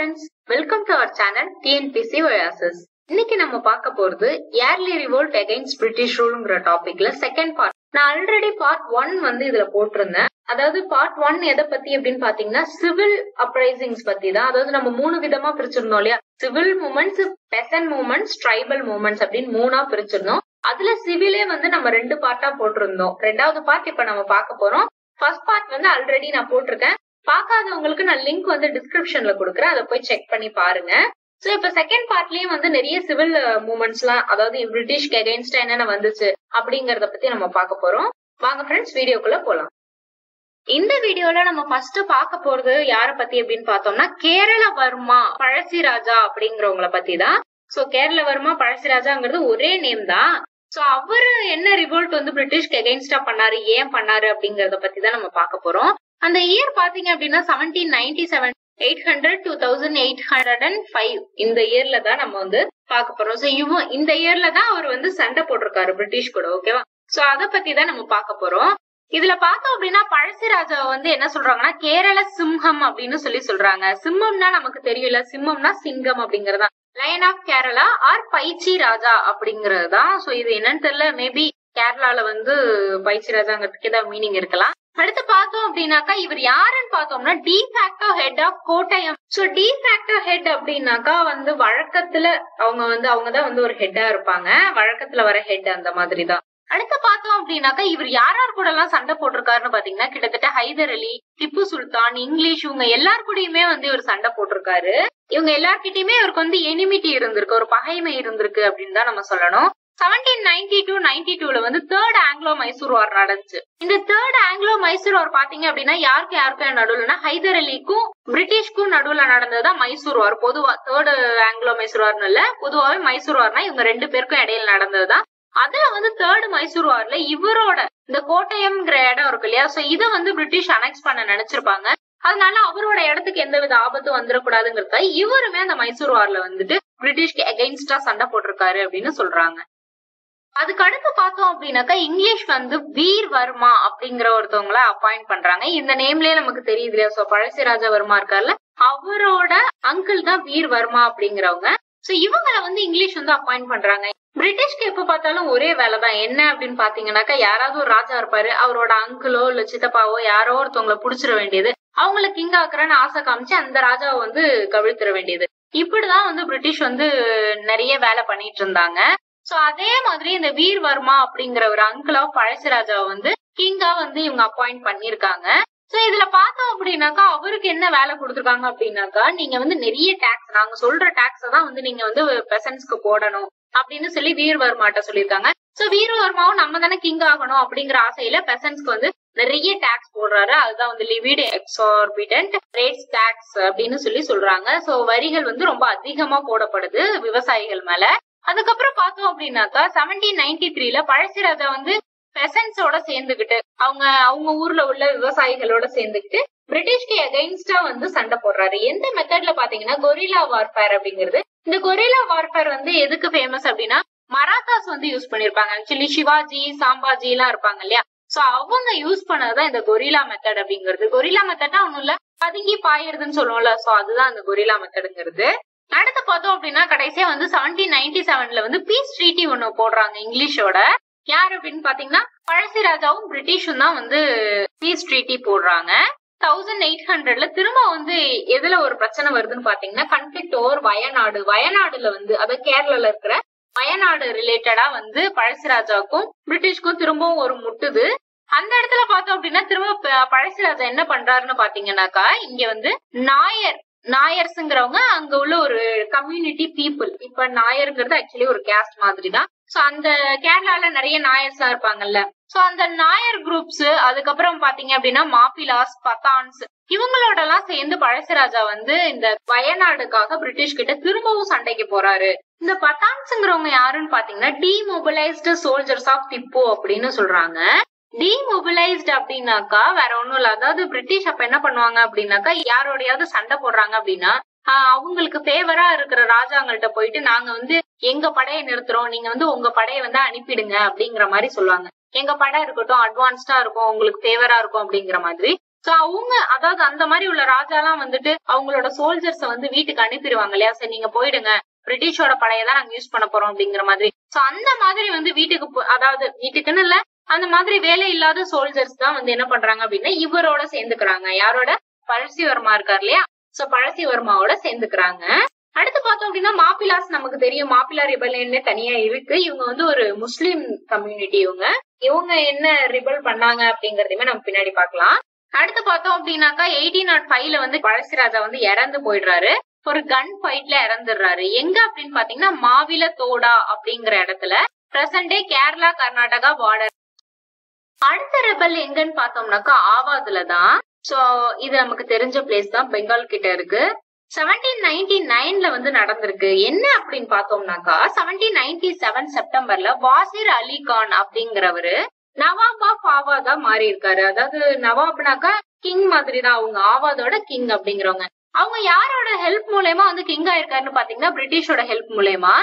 Friends, welcome to our channel TNPSC Oasis. இன்னைக்கு நம்ம பார்க்க போறது yearly revolt against British ruleங்கற டாபிக்ல செகண்ட் பார்ட். நான் ஆல்ரெடி பார்ட் 1 வந்து இதல போட்டுறேன். அதாவது பார்ட் 1 எதை பத்தி அப்படினு பாத்தீங்கன்னா சிவில் அப்ரைசிங்ஸ் பத்தி தான். அதாவது நம்ம மூணு விதமா பிரிச்சிருந்தோம் இல்லையா? Civil movements, peasant movements, tribal movements அப்படினு மூணா பிரிச்சிருந்தோம். அதுல சிவிலே வந்து நம்ம ரெண்டு பார்ட்டா போட்டுறோம். இரண்டாவது பார்ட் இப்ப நம்ம பார்க்க போறோம். ஃபர்ஸ்ட் பார்ட் வந்து ஆல்ரெடி நான் போட்டுருக்கேன். பாக்காதவங்களுக்கு நான் லிங்க் வந்து டிஸ்கிரிப்ஷன்ல கொடுக்கறேன், அத போய் செக் பண்ணி பாருங்க. சோ இப்ப செகண்ட் பார்ட்லயும் வந்து நிறைய சிவில் மூவ்மெண்ட்ஸ்லாம், அதாவது பிரிட்டிஷ்க்கு அகைன்ஸ்டா என்னென்ன வந்துச்சு அப்படிங்கறத பத்தி நம்ம பாக்க போறோம். வாங்க ஃப்ரெண்ட்ஸ், வீடியோக்குள்ள போலாம். இந்த வீடியோல நம்ம ஃபர்ஸ்ட் பாக்க போறது யார பத்தி அப்படின்னு பார்த்தோம்னா கேரள வர்மா பழசி ராஜா அப்படிங்கிறவங்கள பத்தி தான். சோ கேரள வர்மா பழசி ராஜாங்கிறது ஒரே நேம் தான். சோ அவரு என்ன ரிவோல்ட் வந்து பிரிட்டிஷ்க்கு அகைன்ஸ்டா பண்ணாரு, ஏன் பண்ணாரு அப்படிங்கறத பத்தி தான் நம்ம பாக்க போறோம். அந்த இயர் பாத்தீங்க அப்படின்னா 1797, 800, 2805 இந்த இயர்ல தான் நம்ம வந்து பாக்க போறோம். சோ இந்த இயர்ல தான் அவர் வந்து சண்டை போட்டிருக்காரு பிரிட்டிஷ் கூட, ஓகேவா? சோ அத பத்தி தான் நம்ம பாக்க போறோம். இதுல பார்த்தோம் அப்படின்னா பழசி ராஜாவை வந்து என்ன சொல்றாங்கன்னா கேரள சிம்ஹம் அப்படின்னு சொல்றாங்க. சிம்மம்னா நமக்கு தெரியல, சிம்மம்னா சிங்கம் அப்படிங்கறதா. Lion of Kerala or Pyche Raja அப்படிங்கறதுதான். சோ இது என்னன்னு தெரியல, மேபி கேரளால வந்து பைச்சி ராஜாங்கிறதுக்கு ஏதாவது மீனிங் இருக்கலாம். அடுத்து பார்த்தோம் அப்படின்னாக்கா இவர் யாருன்னு பார்த்தோம்னா de facto head of Kottayam. So de facto head அப்படின்னாக்கா வந்து வழக்கத்துல அவங்கதான் வந்து ஒரு ஹெட்டா இருப்பாங்க, வழக்கத்துல வர ஹெட் அந்த மாதிரி தான். அடுத்து பார்த்தோம் அப்படின்னாக்கா இவர் யாரார் கூட எல்லாம் சண்டை போட்டிருக்காருன்னு பாத்தீங்கன்னா கிட்டத்தட்ட ஹைதர் அலி, திப்பு சுல்தான், இங்கிலீஷ் இவங்க எல்லாரு கூடயுமே வந்து இவர் சண்டை போட்டிருக்காரு. இவங்க எல்லார்கிட்டயுமே இவருக்கு வந்து எனிமிட்டி இருந்திருக்கு, ஒரு பகைமை இருந்திருக்கு அப்படின்னு தான் நம்ம சொல்லணும். 1792-92ல வந்து தேர்ட் ஆங்கிலோ மைசூர் வார் நடந்துச்சு. இந்த தேர்ட் ஆங்கிலோ மைசூர் வார் பாத்தீங்க அப்படின்னா யாருக்கு நடுவுலன்னா ஹைதர் அலிக்கும் பிரிட்டிஷ்க்கும் நடுவுல நடந்ததா மைசூர் வார். பொதுவா தேர்ட் ஆங்கிலோ மைசூர் வார்னு இல்ல, பொதுவாவே மைசூர் வார்னா இவங்க ரெண்டு பேருக்கும் இடையில நடந்ததுதான். அதுல வந்து தேர்ட் மைசூர் வார்ல இவரோட இந்த கோட்டயம்ங்கிற இடம் இருக்கு இல்லையா, சோ இதை வந்து பிரிட்டிஷ் அனெக்ஸ் பண்ண நினைச்சிருப்பாங்க. அதனால அவரோட இடத்துக்கு எந்தவித ஆபத்தும் வந்துடக்கூடாதுங்கிறத இவருமே அந்த மைசூர் வார்ல வந்துட்டு பிரிட்டிஷ்க்கு அகைன்ஸ்டா சண்டை போட்டிருக்காரு அப்படின்னு சொல்றாங்க. அதுக்கு அடுத்து பார்த்தோம் அப்படின்னாக்கா இங்கிலீஷ் வந்து வீர் வர்மா அப்படிங்கிற ஒருத்தவங்களை அப்பாயிண்ட் பண்றாங்க. இந்த நேம்லயே நமக்கு தெரியுது இல்லையா, சோ பழசி ராஜா வர்மா இருக்காருல்ல, அவரோட அங்கிள் தான் வீர் வர்மா அப்படிங்கிறவங்க. சோ இவங்களை வந்து இங்கிலீஷ் வந்து அப்பாயிண்ட் பண்றாங்க. பிரிட்டிஷ்க்கு எப்ப பார்த்தாலும் ஒரே வேலைதான். என்ன அப்படின்னு பாத்தீங்கன்னாக்கா யாராவது ஒரு ராஜா இருப்பாரு, அவரோட அங்கிளோ இல்ல சித்தப்பாவோ யாரோ ஒருத்தவங்களை புடிச்சிட வேண்டியது, அவங்களை கிங் ஆக்குறன்னு ஆசை காமிச்சு அந்த ராஜாவை வந்து கவிழ்த்திட வேண்டியது. இப்படிதான் வந்து பிரிட்டிஷ் வந்து நிறைய வேலை பண்ணிட்டு இருந்தாங்க. சோ அதே மாதிரி இந்த வீர் வர்மா அப்படிங்கிற ஒரு அங்கிள் ஆஃப் பழசி ராஜாவை வந்து கிங்கா வந்து இவங்க அப்பாயிண்ட் பண்ணிருக்காங்க. சோ இதுல பார்த்தோம் அப்படின்னாக்கா அவருக்கு என்ன வேலை கொடுத்துருக்காங்க அப்படின்னாக்கா நீங்க வந்து நிறைய டாக்ஸ், நாங்க சொல்ற டாக்ஸ் தான் வந்து நீங்க வந்து பெசன்ட்ஸ்க்கு போடணும் அப்படின்னு சொல்லி வீர் வர்மாட்ட சொல்லியிருக்காங்க. சோ வீர் வர்மாவும் நம்ம தானே கிங் ஆகணும் அப்படிங்கிற ஆசையில பெசன்ட்ஸ்க்கு வந்து நிறைய டாக்ஸ் போடுறாரு. அதுதான் வந்து லிவிட் எக்ஸார்பிட்டன்ட் ரேட்ஸ் டாக்ஸ் அப்படின்னு சொல்லி சொல்றாங்க. சோ வரிகள் வந்து ரொம்ப அதிகமா போடப்படுது விவசாயிகள் மேல. அதுக்கப்புறம் பார்த்தோம் அப்படின்னாக்கா 1793ல பழசி ராஜா வந்து பெசன்ஸோட சேர்ந்துகிட்டு அவங்க ஊர்ல உள்ள விவசாயிகளோட சேர்ந்துகிட்டு பிரிட்டிஷ்க்கு அகைன்ஸ்டா வந்து சண்டை போடுறாரு. எந்த மெத்தட்ல பாத்தீங்கன்னா கொரில்லா வார்ஃபேர் அப்படிங்கிறது. இந்த கொரில்லா வார்ஃபேர் வந்து எதுக்கு ஃபேமஸ் அப்படின்னா மராத்தாஸ் வந்து யூஸ் பண்ணிருப்பாங்க. ஆக்சுவலி சிவாஜி, சாம்பாஜி எல்லாம் இருப்பாங்க இல்லையா, சோ அவங்க யூஸ் பண்ணதான் இந்த கொரில்லா மெத்தட் அப்படிங்கிறது. கொரில்லா மெத்தட்னா ஒண்ணும் இல்ல, பதுங்கி பாயிருதுன்னு சொல்லுவோம்ல, சோ அதுதான் அந்த கொரில்லா மெத்தடுங்கிறது. அடுத்து பார்த்தோம் அப்படின்னா கடைசியா வந்து 1797ல வந்து பீஸ் ட்ரீட்டி ஒண்ணு போடுறாங்க இங்கிலீஷோட. யார் அப்படின்னு பாத்தீங்கன்னா பழசி ராஜாவும் பிரிட்டிஷும் தான் வந்து பீஸ் ட்ரீட்டி போடுறாங்க. 1800ல திரும்ப வந்து எதுல ஒரு பிரச்சனை வருதுன்னு பாத்தீங்கன்னா கன்ஃபிளிக்ட் ஓவர் வயநாடு. வயநாடுல வந்து அதாவது கேரளால இருக்கிற வயநாடு ரிலேட்டடா வந்து பழசி ராஜாவுக்கும் பிரிட்டிஷ்க்கும் திரும்பவும் ஒரு முட்டுது. அந்த இடத்துல பார்த்தோம் அப்படின்னா திரும்ப பழசி ராஜா என்ன பண்றாருன்னு பாத்தீங்கன்னாக்கா இங்க வந்து நாயர்ஸ்ங்கிறவங்க அங்க உள்ள ஒரு கம்யூனிட்டி பீப்புள். இப்ப நாயர்ங்கிறது ஆக்சுவலி ஒரு கேஸ்ட் மாதிரி தான். சோ அந்த கேரளால நிறைய நாயர்ஸ் தான் இருப்பாங்கல்ல, சோ அந்த நாயர் குரூப்ஸ், அதுக்கப்புறம் பாத்தீங்க அப்படின்னா மாப்பிலாஸ், பத்தான்ஸ் இவங்களோட எல்லாம் சேர்ந்து பழசி ராஜா வந்து இந்த வயநாடுக்காக பிரிட்டிஷ் கிட்ட திரும்பவும் சண்டைக்கு போறாரு. இந்த பத்தான்ஸ்ங்கிறவங்க யாருன்னு பாத்தீங்கன்னா டிமொபிலைஸ்டு சோல்ஜர்ஸ் ஆஃப் திப்பு அப்படின்னு சொல்றாங்க. டிமொபிலைஸ்ட் அப்படின்னாக்கா வேற ஒண்ணும் இல்ல, அதாவது பிரிட்டிஷ் அப்ப என்ன பண்ணுவாங்க அப்படின்னாக்கா யாரோடையாவது சண்டை போடுறாங்க அப்படின்னா அவங்களுக்கு ஃபேவரா இருக்கிற ராஜாங்கள்ட்ட போயிட்டு நாங்க வந்து எங்க படையை நிறுத்துறோம், நீங்க வந்து உங்க படையை வந்து அனுப்பிடுங்க அப்படிங்கிற மாதிரி சொல்லுவாங்க. எங்க படை இருக்கட்டும், அட்வான்ஸ்டா இருக்கும், உங்களுக்கு ஃபேவரா இருக்கும் அப்படிங்கிற மாதிரி. So, அவங்க அந்த மாதிரி உள்ள ராஜாலாம் வந்துட்டு அவங்களோட சோல்ஜர்ஸ் வந்து வீட்டுக்கு அனுப்பிடுவாங்க இல்லையா, சரி நீங்க போயிடுங்க பிரிட்டிஷோட படையதான் நாங்க யூஸ் பண்ண போறோம் அப்படிங்கிற மாதிரி. சோ அந்த மாதிரி வந்து வீட்டுக்கு, அதாவது வீட்டுக்குன்னு இல்ல, அந்த மாதிரி வேலை இல்லாத சோல்ஜர்ஸ் தான் வந்து என்ன பண்றாங்க அப்படின்னா இவரோட சேர்ந்துக்கிறாங்க. யாரோட? பழசி வர்மா இருக்காரு இல்லையா, சோ பழசி வர்மாவோட சேர்ந்துக்கிறாங்க. அடுத்து பார்த்தோம் அப்படின்னா மாப்பிளாஸ், நமக்கு தெரியும் மாப்பிளா ரிபல்னு தனியா இருக்கு. இவங்க வந்து ஒரு முஸ்லீம் கம்யூனிட்டி. இவங்க என்ன ரிபல் பண்ணாங்க அப்படிங்கறதையுமே நம்ம பின்னாடி பாக்கலாம். அடுத்து பார்த்தோம் அப்படின்னாக்கா 1805 வந்து பழசி ராஜா வந்து இறந்து போயிடுறாரு, ஒரு கன் ஃபைட்ல இறந்துடுறாரு. எங்க அப்படின்னு பாத்தீங்கன்னா மாவில தோடா அப்படிங்கிற இடத்துல, present day Kerala Karnataka border. அடுத்த ரெபல் எங்கன்னு பார்த்தோம்னாக்கா ஆவாதுலதான். சோ இது நமக்கு தெரிஞ்ச பிளேஸ் தான், பெங்கால் கிட்ட இருக்கு. 1799 வந்து நடந்திருக்கு. என்ன அப்படின்னு பார்த்தோம்னாக்கா 1797 செப்டம்பர்ல வாசிர் அலி கான் அப்படிங்கிறவரு நவாப் ஆஃப் ஆவாதா மாறி இருக்காரு. அதாவது நவாப்னாக்கா கிங் மாதிரிதான், அவங்க ஆவாதோட கிங் அப்படிங்கிறவங்க. அவங்க யாரோட ஹெல்ப் மூலயமா வந்து கிங் ஆயிருக்காருன்னு பாத்தீங்கன்னா பிரிட்டிஷோட ஹெல்ப் மூலயமா.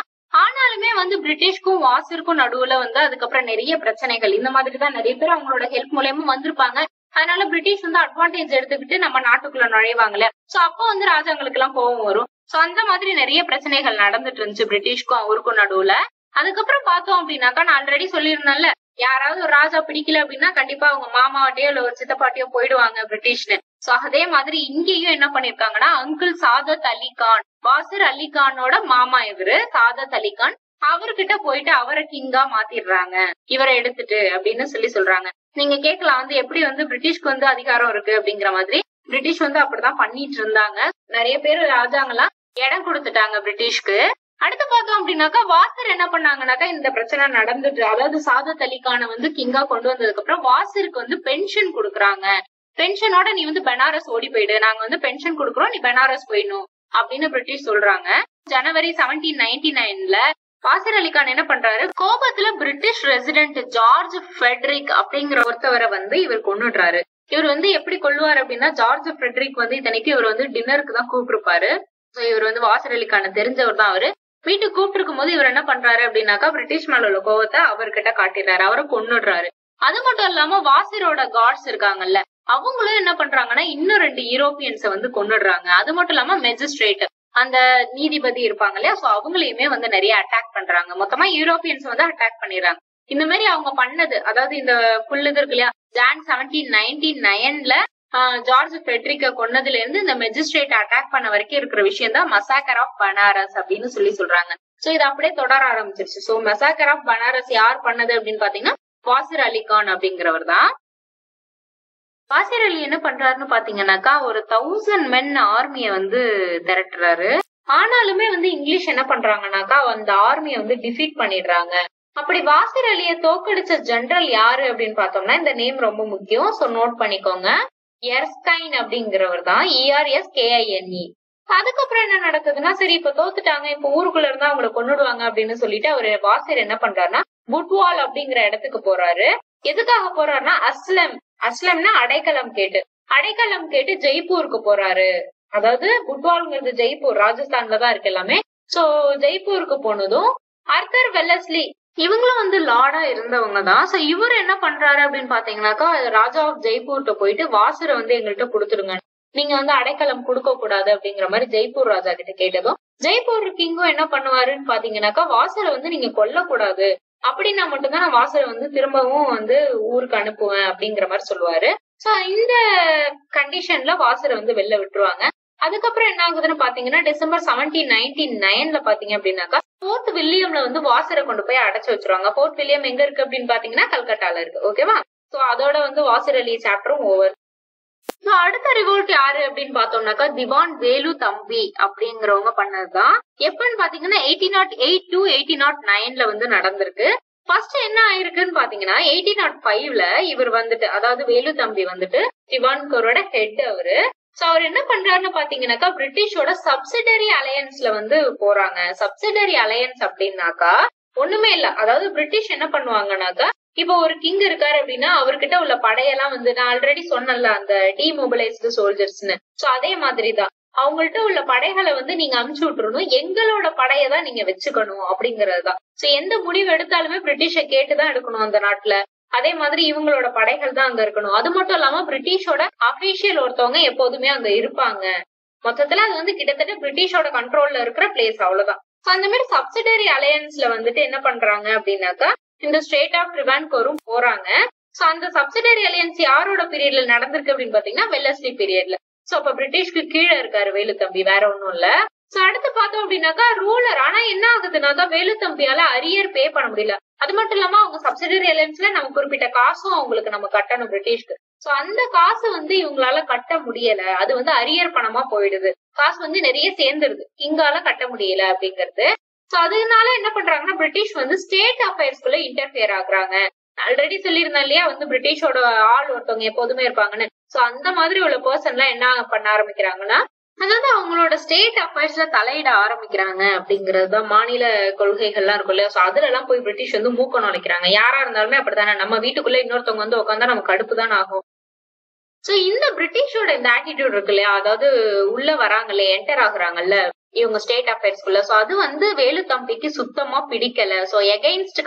ஆனாலுமே வந்து பிரிட்டிஷ்க்கும் வாசிற்கும் நடுவுல வந்து அதுக்கப்புறம் நிறைய பிரச்சனைகள், இந்த மாதிரிதான் நிறைய பேர் அவங்களோட ஹெல்ப் மூலயமா வந்திருப்பாங்க. அதனால பிரிட்டிஷ் வந்து அட்வான்டேஜ் எடுத்துக்கிட்டு நம்ம நாட்டுக்குள்ள நுழைவாங்கல்ல, சோ அப்போ வந்து ராஜாங்களுக்கு எல்லாம் கோபம் வரும். சோ அந்த மாதிரி நிறைய பிரச்சனைகள் நடந்துட்டு இருந்துச்சு பிரிட்டிஷ்க்கும் அவருக்கும் நடுவுல. அதுக்கப்புறம் பார்த்தோம் அப்படின்னாக்கா நான் ஆல்ரெடி சொல்லியிருந்தேன்ல, யாராவது ஒரு ராஜா பிடிக்கல அப்படின்னா கண்டிப்பா அவங்க மாமாவட்டையோ இல்ல ஒரு சித்தப்பாட்டையோ போயிடுவாங்க பிரிட்டிஷ்னு. சோ அதே மாதிரி இங்கேயும் என்ன பண்ணிருக்காங்கன்னா அங்கிள் சாதத் அலி கான், வாசிர் அலி கானோட மாமா இவரு சாதத் அலி கான், அவர்கிட்ட போயிட்டு அவரை கிங்கா மாத்திடுறாங்க இவரை எடுத்துட்டு அப்படின்னு சொல்லி சொல்றாங்க. நீங்க கேட்கலாம் வந்து எப்படி வந்து பிரிட்டிஷ்க்கு வந்து அதிகாரம் இருக்கு அப்படிங்கிற மாதிரி. பிரிட்டிஷ் வந்து அப்படிதான் பண்ணிட்டு இருந்தாங்க, நிறைய பேர் ராஜாங்கெல்லாம் இடம் கொடுத்துட்டாங்க பிரிட்டிஷ்க்கு. அடுத்து பார்த்தோம் அப்படின்னாக்கா வாசர் என்ன பண்ணாங்கன்னாக்கா இந்த பிரச்சனை நடந்துட்டு, அதாவது சாதத் அலி கான வந்து கிங்கா கொண்டு வந்ததுக்கு அப்புறம் வாசருக்கு வந்து பென்ஷன் கொடுக்குறாங்க. பென்ஷனோட நீ வந்து பெனாரஸ் ஓடி போயிடு, நாங்க வந்து பென்ஷன் கொடுக்குறோம், நீ பெனாரஸ் போயிடணும் அப்படின்னு பிரிட்டிஷ் சொல்றாங்க. ஜனவரி 1799 வாசிர் அலி கான் என்ன பண்றாரு, கோபத்துல பிரிட்டிஷ் ரெசிடென்ட் ஜார்ஜ் ஃபெட்ரிக் அப்படிங்கிற ஒருத்தவரை வந்து இவர் கொண்டுடுறாரு. இவர் வந்து எப்படி கொள்வார் அப்படின்னா, ஜார்ஜ் ஃபெட்ரிக் வந்து இத்தனைக்கு இவர் வந்து டின்னருக்கு தான் கூப்பிட்டுருப்பாரு. இவர் வந்து வாசிர் அலி கான தெரிஞ்சவர் தான். அவரு வீட்டுக்கு கூப்பிட்டு இருக்கும் போது இவர் என்ன பண்றாரு அப்படின்னாக்கா பிரிட்டிஷ் மேல உள்ள கோவத்தை அவர்கிட்ட காட்டிடுறாரு, அவரை கொன்னுடுறாரு. அது மட்டும் இல்லாம வாசிரோட கார்ட்ஸ் இருக்காங்கல்ல, அவங்களும் என்ன பண்றாங்கன்னா இன்னும் 2 யூரோப்பியன்ஸ வந்து கொன்னுடுறாங்க. அது மட்டும் இல்லாம மெஜிஸ்ட்ரேட், அந்த நீதிபதி இருப்பாங்க இல்லையா, சோ அவங்களையுமே வந்து நிறைய அட்டாக் பண்றாங்க. மொத்தமா யூரோப்பியன்ஸ் வந்து அட்டாக் பண்ணிடுறாங்க. இந்த மாதிரி அவங்க பண்ணது, அதாவது இந்த புல்லுது இருக்கு இல்லையா, ஜான் 1799 ஜார்ஜ் ஃபெட்ரிக்க கொன்னதுல இருந்து இந்த மெஜிஸ்ட்ரேட் அட்டாக் பண்ண வரைக்கும் இருக்கிற விஷயம் தான் மசாக்கர் ஆஃப் பனாரஸ் அப்படின்னு சொல்லி சொல்றாங்க. சோ இது அப்படியே தொடர ஆரம்பிச்சிருச்சு. சோ மசாக்கர் ஆஃப் பனாரஸ் யார் பண்ணது அப்படின்னு பாத்தீங்கன்னா வாசிர் அலி கான் அப்படிங்கிறவர் தான். வாசிர் அலி என்ன பண்றாருன்னு பாத்தீங்கன்னாக்கா ஒரு 1000 மென் ஆர்மிய வந்து திரட்டுறாரு. ஆனாலுமே வந்து இங்கிலீஷ் என்ன பண்றாங்கன்னாக்கா அந்த ஆர்மியை வந்து டிஃபீட் பண்ணிடுறாங்க. அப்படி வாசிர் அலிய தோக்கடிச்ச ஜெனரல் யாரு அப்படின்னு பார்த்தோம்னா, இந்த நேம் ரொம்ப முக்கியம், சோ நோட் பண்ணிக்கோங்க, எர்ஸ்கைன் அப்படிங்கிறவர் தான், ERSKINE. அதுக்கப்புறம் என்ன நடக்குதுன்னா, சரி இப்ப தோத்துட்டாங்க, இப்ப ஊருக்குள்ள இருந்தா அவங்களை கொண்டுடுவாங்க அப்படின்னு சொல்லிட்டு அவரு வாசிர் என்ன பண்றாருன்னா புட்வால் அப்படிங்கிற இடத்துக்கு போறாரு. எதுக்காக போறாருன்னா அஸ்லம்னா அடைக்கலம் கேட்டு, ஜெய்ப்பூருக்கு போறாரு. அதாவது புட்வால்ங்கிறது ஜெய்ப்பூர், ராஜஸ்தான்ல தான் இருக்கு எல்லாமே. சோ ஜெய்ப்பூருக்கு போனதும் ஆர்தர் வெல்லஸ்லி, இவங்களும் வந்து லார்டா இருந்தவங்க தான். சோ இவரு என்ன பண்றாரு அப்படின்னு பாத்தீங்கன்னாக்கா ராஜா ஆஃப் ஜெய்ப்பூர்கிட்ட போயிட்டு வாசரை வந்து எங்கள்கிட்ட கொடுத்துருங்க, நீங்க வந்து அடைக்கலம் கொடுக்க கூடாது அப்படிங்கிற மாதிரி ஜெய்ப்பூர் ராஜா கிட்ட கேட்டதும் ஜெய்ப்பூர் கிங்கும் என்ன பண்ணுவாருன்னு பாத்தீங்கன்னாக்கா வாசரை வந்து நீங்க கொல்லக்கூடாது, அப்படின்னா மட்டும்தான் நான் வாசரை வந்து திரும்பவும் வந்து ஊருக்கு அனுப்புவேன் அப்படிங்கிற மாதிரி சொல்லுவாரு. சோ இந்த கண்டிஷன்ல வாசரை வந்து வெளில விட்டுருவாங்க. அதுக்கப்புறம் என்ன ஆகுதுன்னு பாத்தீங்கன்னா டிசம்பர் 1799 பாத்தீங்க அப்படின்னாக்கா போர்ட் வில்லியம்ல வந்து வாசரை கொண்டு போய் அடைச்சு வச்சிருவாங்க. போர்ட் வில்லியம் எங்க இருக்கு அப்படின்னு பாத்தீங்கன்னா கல்கட்டால இருக்கு. ஓகேவா, சோ அதோட வந்து வாசிர் அலி சாப்டரும் ஓவர். அடுத்த ரிவோல்ட் யாரு அப்படின்னு பாத்தோம்னாக்கா திவான் வேலு தம்பி அப்படிங்கிறவங்க பண்ணதுதான். எப்பன்னு பாத்தீங்கன்னா 1808 to 1809 வந்து நடந்திருக்கு. ஃபர்ஸ்ட் என்ன ஆயிருக்குன்னு பாத்தீங்கன்னா 1805 இவர் வந்துட்டு, அதாவது வேலு தம்பி வந்துட்டு திவான்கரோட ஹெட் அவரு. சோ அவர் என்ன பண்றாருன்னு பாத்தீங்கன்னாக்கா பிரிட்டிஷோட சப்சிடரி அலையன்ஸ்ல வந்து போறாங்க. சப்சிடரி அலையன்ஸ் அப்படின்னாக்கா ஒண்ணுமே இல்ல, அதாவது பிரிட்டிஷ் என்ன பண்ணுவாங்கன்னாக்கா இப்ப ஒரு கிங் இருக்காரு அப்படின்னா அவர்கிட்ட உள்ள படையெல்லாம் வந்து நான் ஆல்ரெடி சொன்னல அந்த டிமொபிலைஸ்டு சோல்ஜர்ஸ்னு, சோ அதே மாதிரிதான் அவங்கள்ட்ட உள்ள படைகளை வந்து நீங்க அனுப்பிச்சு விட்டுறணும், எங்களோட படையதான் நீங்க வச்சுக்கணும் அப்படிங்கறதுதான். சோ எந்த முடிவு எடுத்தாலுமே பிரிட்டிஷ கேட்டுதான் எடுக்கணும் அந்த நாட்டுல. அதே மாதிரி இவங்களோட படைகள் தான் அங்க இருக்கணும். அது மட்டும் இல்லாம பிரிட்டிஷோட அபிஷியல் ஒருத்தவங்க எப்போதுமே அங்க இருப்பாங்க. மொத்தத்துல அது வந்து கிட்டத்தட்ட பிரிட்டிஷோட கண்ட்ரோல்ல இருக்கிற பிளேஸ், அவ்வளவுதான். அந்த மாதிரி சப்சிடரி அலையன்ஸ்ல வந்துட்டு என்ன பண்றாங்க அப்படின்னாக்கா, இந்த ஸ்ட்ரெய்ட் ஆஃப் ட்ரிவாண்ட்கோரும் போறாங்க. சோ அந்த சப்சிடரி அலையன்ஸ் யாரோட பீரியட்ல நடந்திருக்கு அப்படின்னு பாத்தீங்கன்னா வெல்லஸ்லி பீரியட்ல. சோ அப்ப பிரிட்டிஷ்க்கு கீழே இருக்காரு வேலுத்தம்பி, வேற ஒண்ணும் இல்ல. சோ அடுத்து பார்த்தோம் அப்படின்னாக்கா ரூலர். ஆனா என்ன ஆகுதுனாக்கா வேலுத்தம்பியால அரியர் பே பண்ண முடியல. அது மட்டும் இல்லாம அவங்க சப்சிடரி அலையன்ஸ்ல நம்ம குறிப்பிட்ட காசும் அவங்களுக்கு நம்ம கட்டணும் பிரிட்டிஷ்க்கு. சோ அந்த காசு வந்து இவங்களால கட்ட முடியல. அது வந்து அரியர் பணமா போயிடுது. காசு வந்து நிறைய சேர்ந்துருது, இங்கால கட்ட முடியல அப்படிங்கிறது. சோ அதனால என்ன பண்றாங்கன்னா பிரிட்டிஷ் வந்து ஸ்டேட் அஃபேர்ஸ்குள்ள இன்டர்பியர் ஆகுறாங்க. ஆல்ரெடி சொல்லியிருந்தா இல்லையா, வந்து பிரிட்டிஷோட ஆள் ஒருத்தவங்க எப்போதுமே இருப்பாங்கன்னு. சோ அந்த மாதிரி உள்ள பர்சன் எல்லாம் என்ன பண்ண ஆரம்பிக்கிறாங்கன்னா, அதாவது அவங்களோட ஸ்டேட் அஃபேர்ஸ்ல தலையிட ஆரம்பிக்கிறாங்க அப்படிங்கறதுதான். மாநில கொள்கைகள்லாம் இருக்கும் இல்லையா, சோ அதுல எல்லாம் போய் பிரிட்டிஷ் வந்து மூக்க நுழைக்கிறாங்க. யாரா இருந்தாலுமே அப்படித்தானே, நம்ம வீட்டுக்குள்ள இன்னொருத்தவங்க வந்து உட்காந்தா நமக்கு கடுப்பு தான் ஆகும். சோ இந்த பிரிட்டிஷோட இந்த ஆட்டிடியூட் இருக்கு இல்லையா, அதாவது உள்ள வராங்கல்ல, என்டர் ஆகுறாங்கல்ல இவங்க ஸ்டேட் அஃபேர்ஸ்குள்ள. சோ அது வந்து வேலு தம்பிக்கு சுத்தமா பிடிக்கல. சோ எகைன்ஸ்ட்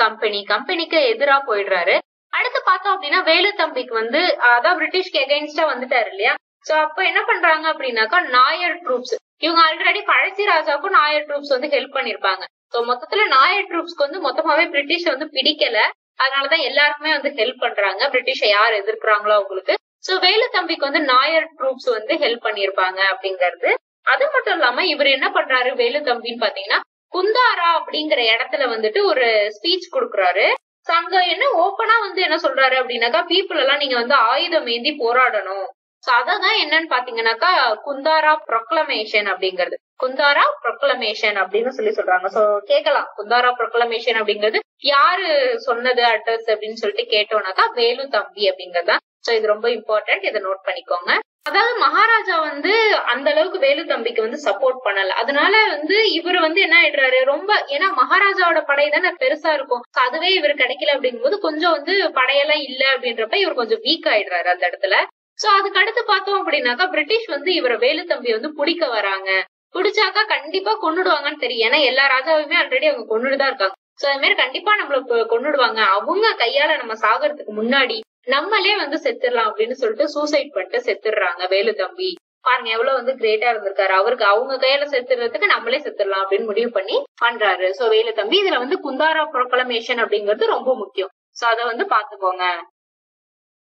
கம்பெனிக்கு எதிரா போயிடுறாரு. அடுத்து பார்த்தோம் அப்படின்னா வேலு தம்பிக்கு வந்து அதான் பிரிட்டிஷ்க்கு எகைன்ஸ்டா வந்துட்டாரு இல்லையா. சோ அப்ப என்ன பண்றாங்க அப்படின்னாக்கா நாயர் ட்ரூப்ஸ். இவங்க ஆல்ரெடி பழசி ராஜாவுக்கும் நாயர் ட்ரூப்ஸ் வந்து ஹெல்ப் பண்ணிருப்பாங்க. சோ மொத்தத்துல நாயர் ட்ரூப்ஸ்க்கு வந்து மொத்தமாவே பிரிட்டிஷ் வந்து பிடிக்கல. அதனாலதான் எல்லாருக்குமே வந்து ஹெல்ப் பண்றாங்க, பிரிட்டிஷ யார் எதிர்க்கிறாங்களோ அவங்களுக்கு. சோ வேலு தம்பிக்கு வந்து நாயர் ட்ரூப்ஸ் வந்து ஹெல்ப் பண்ணிருப்பாங்க அப்படிங்கிறது. அது மட்டும் இல்லாம இவர் என்ன பண்றாரு வேலு தம்பின்னு பாத்தீங்கன்னா, குந்தாரா அப்படிங்கிற இடத்துல வந்துட்டு ஒரு ஸ்பீச் கொடுக்குறாரு. சோ அங்க என்ன ஓப்பனா வந்து என்ன சொல்றாரு அப்படின்னாக்கா, பீப்புள் எல்லாம் நீங்க வந்து ஆயுதம் ஏந்தி போராடணும். சோ அதான் என்னன்னு பாத்தீங்கன்னாக்கா குந்தாரா ப்ரொக்ளமேஷன் அப்படிங்கிறது. குந்தாரா ப்ரொக்ளமேஷன் அப்படின்னு சொல்றாங்க. சோ கேட்கலாம், குந்தாரா ப்ரொக்ளமேஷன் அப்படிங்கிறது யாரு சொன்னது அட்ரஸ் அப்படின்னு சொல்லிட்டு கேட்டோம்னாக்கா வேலு தம்பி அப்படிங்கறதுதான். சோ இது ரொம்ப இம்பார்ட்டன்ட், இதை நோட் பண்ணிக்கோங்க. அதாவது மகாராஜா வந்து அந்த அளவுக்கு வேலு தம்பிக்கு வந்து சப்போர்ட் பண்ணல. அதனால வந்து இவர் வந்து என்ன ஆயிடுறாரு ரொம்ப, ஏன்னா மகாராஜாவோட படையதான பெருசா இருக்கும். அதுவே இவர் கிடைக்கல அப்படிங்கும் போது கொஞ்சம் வந்து படையெல்லாம் இல்ல அப்படின்றப்ப இவர் கொஞ்சம் வீக் ஆயிடுறாரு அந்த இடத்துல. சோ அதுக்கு அடுத்து பார்த்தோம் அப்படின்னாக்கா பிரிட்டிஷ் வந்து இவர வேலு தம்பி வந்து புடிக்க வராங்க. புடிச்சாக்கா கண்டிப்பா கொன்னுடுவாங்கன்னு தெரியும். ஏன்னா எல்லா ராஜாவுமே ஆல்ரெடி அவங்க கொன்னுட்டுதான் இருக்காங்க. சோ அது மாதிரி கண்டிப்பா நம்மள கொன்னுடுவாங்க. அவங்க கையால நம்ம சாகிறதுக்கு முன்னாடி நம்மளே வந்து செத்துடலாம் அப்படின்னு சொல்லிட்டு சூசைட் பண்ணிட்டு செத்துடுறாங்க வேலு தம்பி. பாருங்க எவ்வளவு வந்து கிரேட்டா இருந்திருக்காரு. அவருக்கு அவங்க கையில செத்துறதுக்கு நம்மளே செத்துடலாம் அப்படின்னு முடிவு பண்ணி பண்றாரு. சோ வேலு தம்பி. இதுல வந்து குந்தாரா ப்ரொக்ளமேஷன் அப்படிங்கிறது ரொம்ப முக்கியம். சோ அதை வந்து பாத்துக்கோங்க.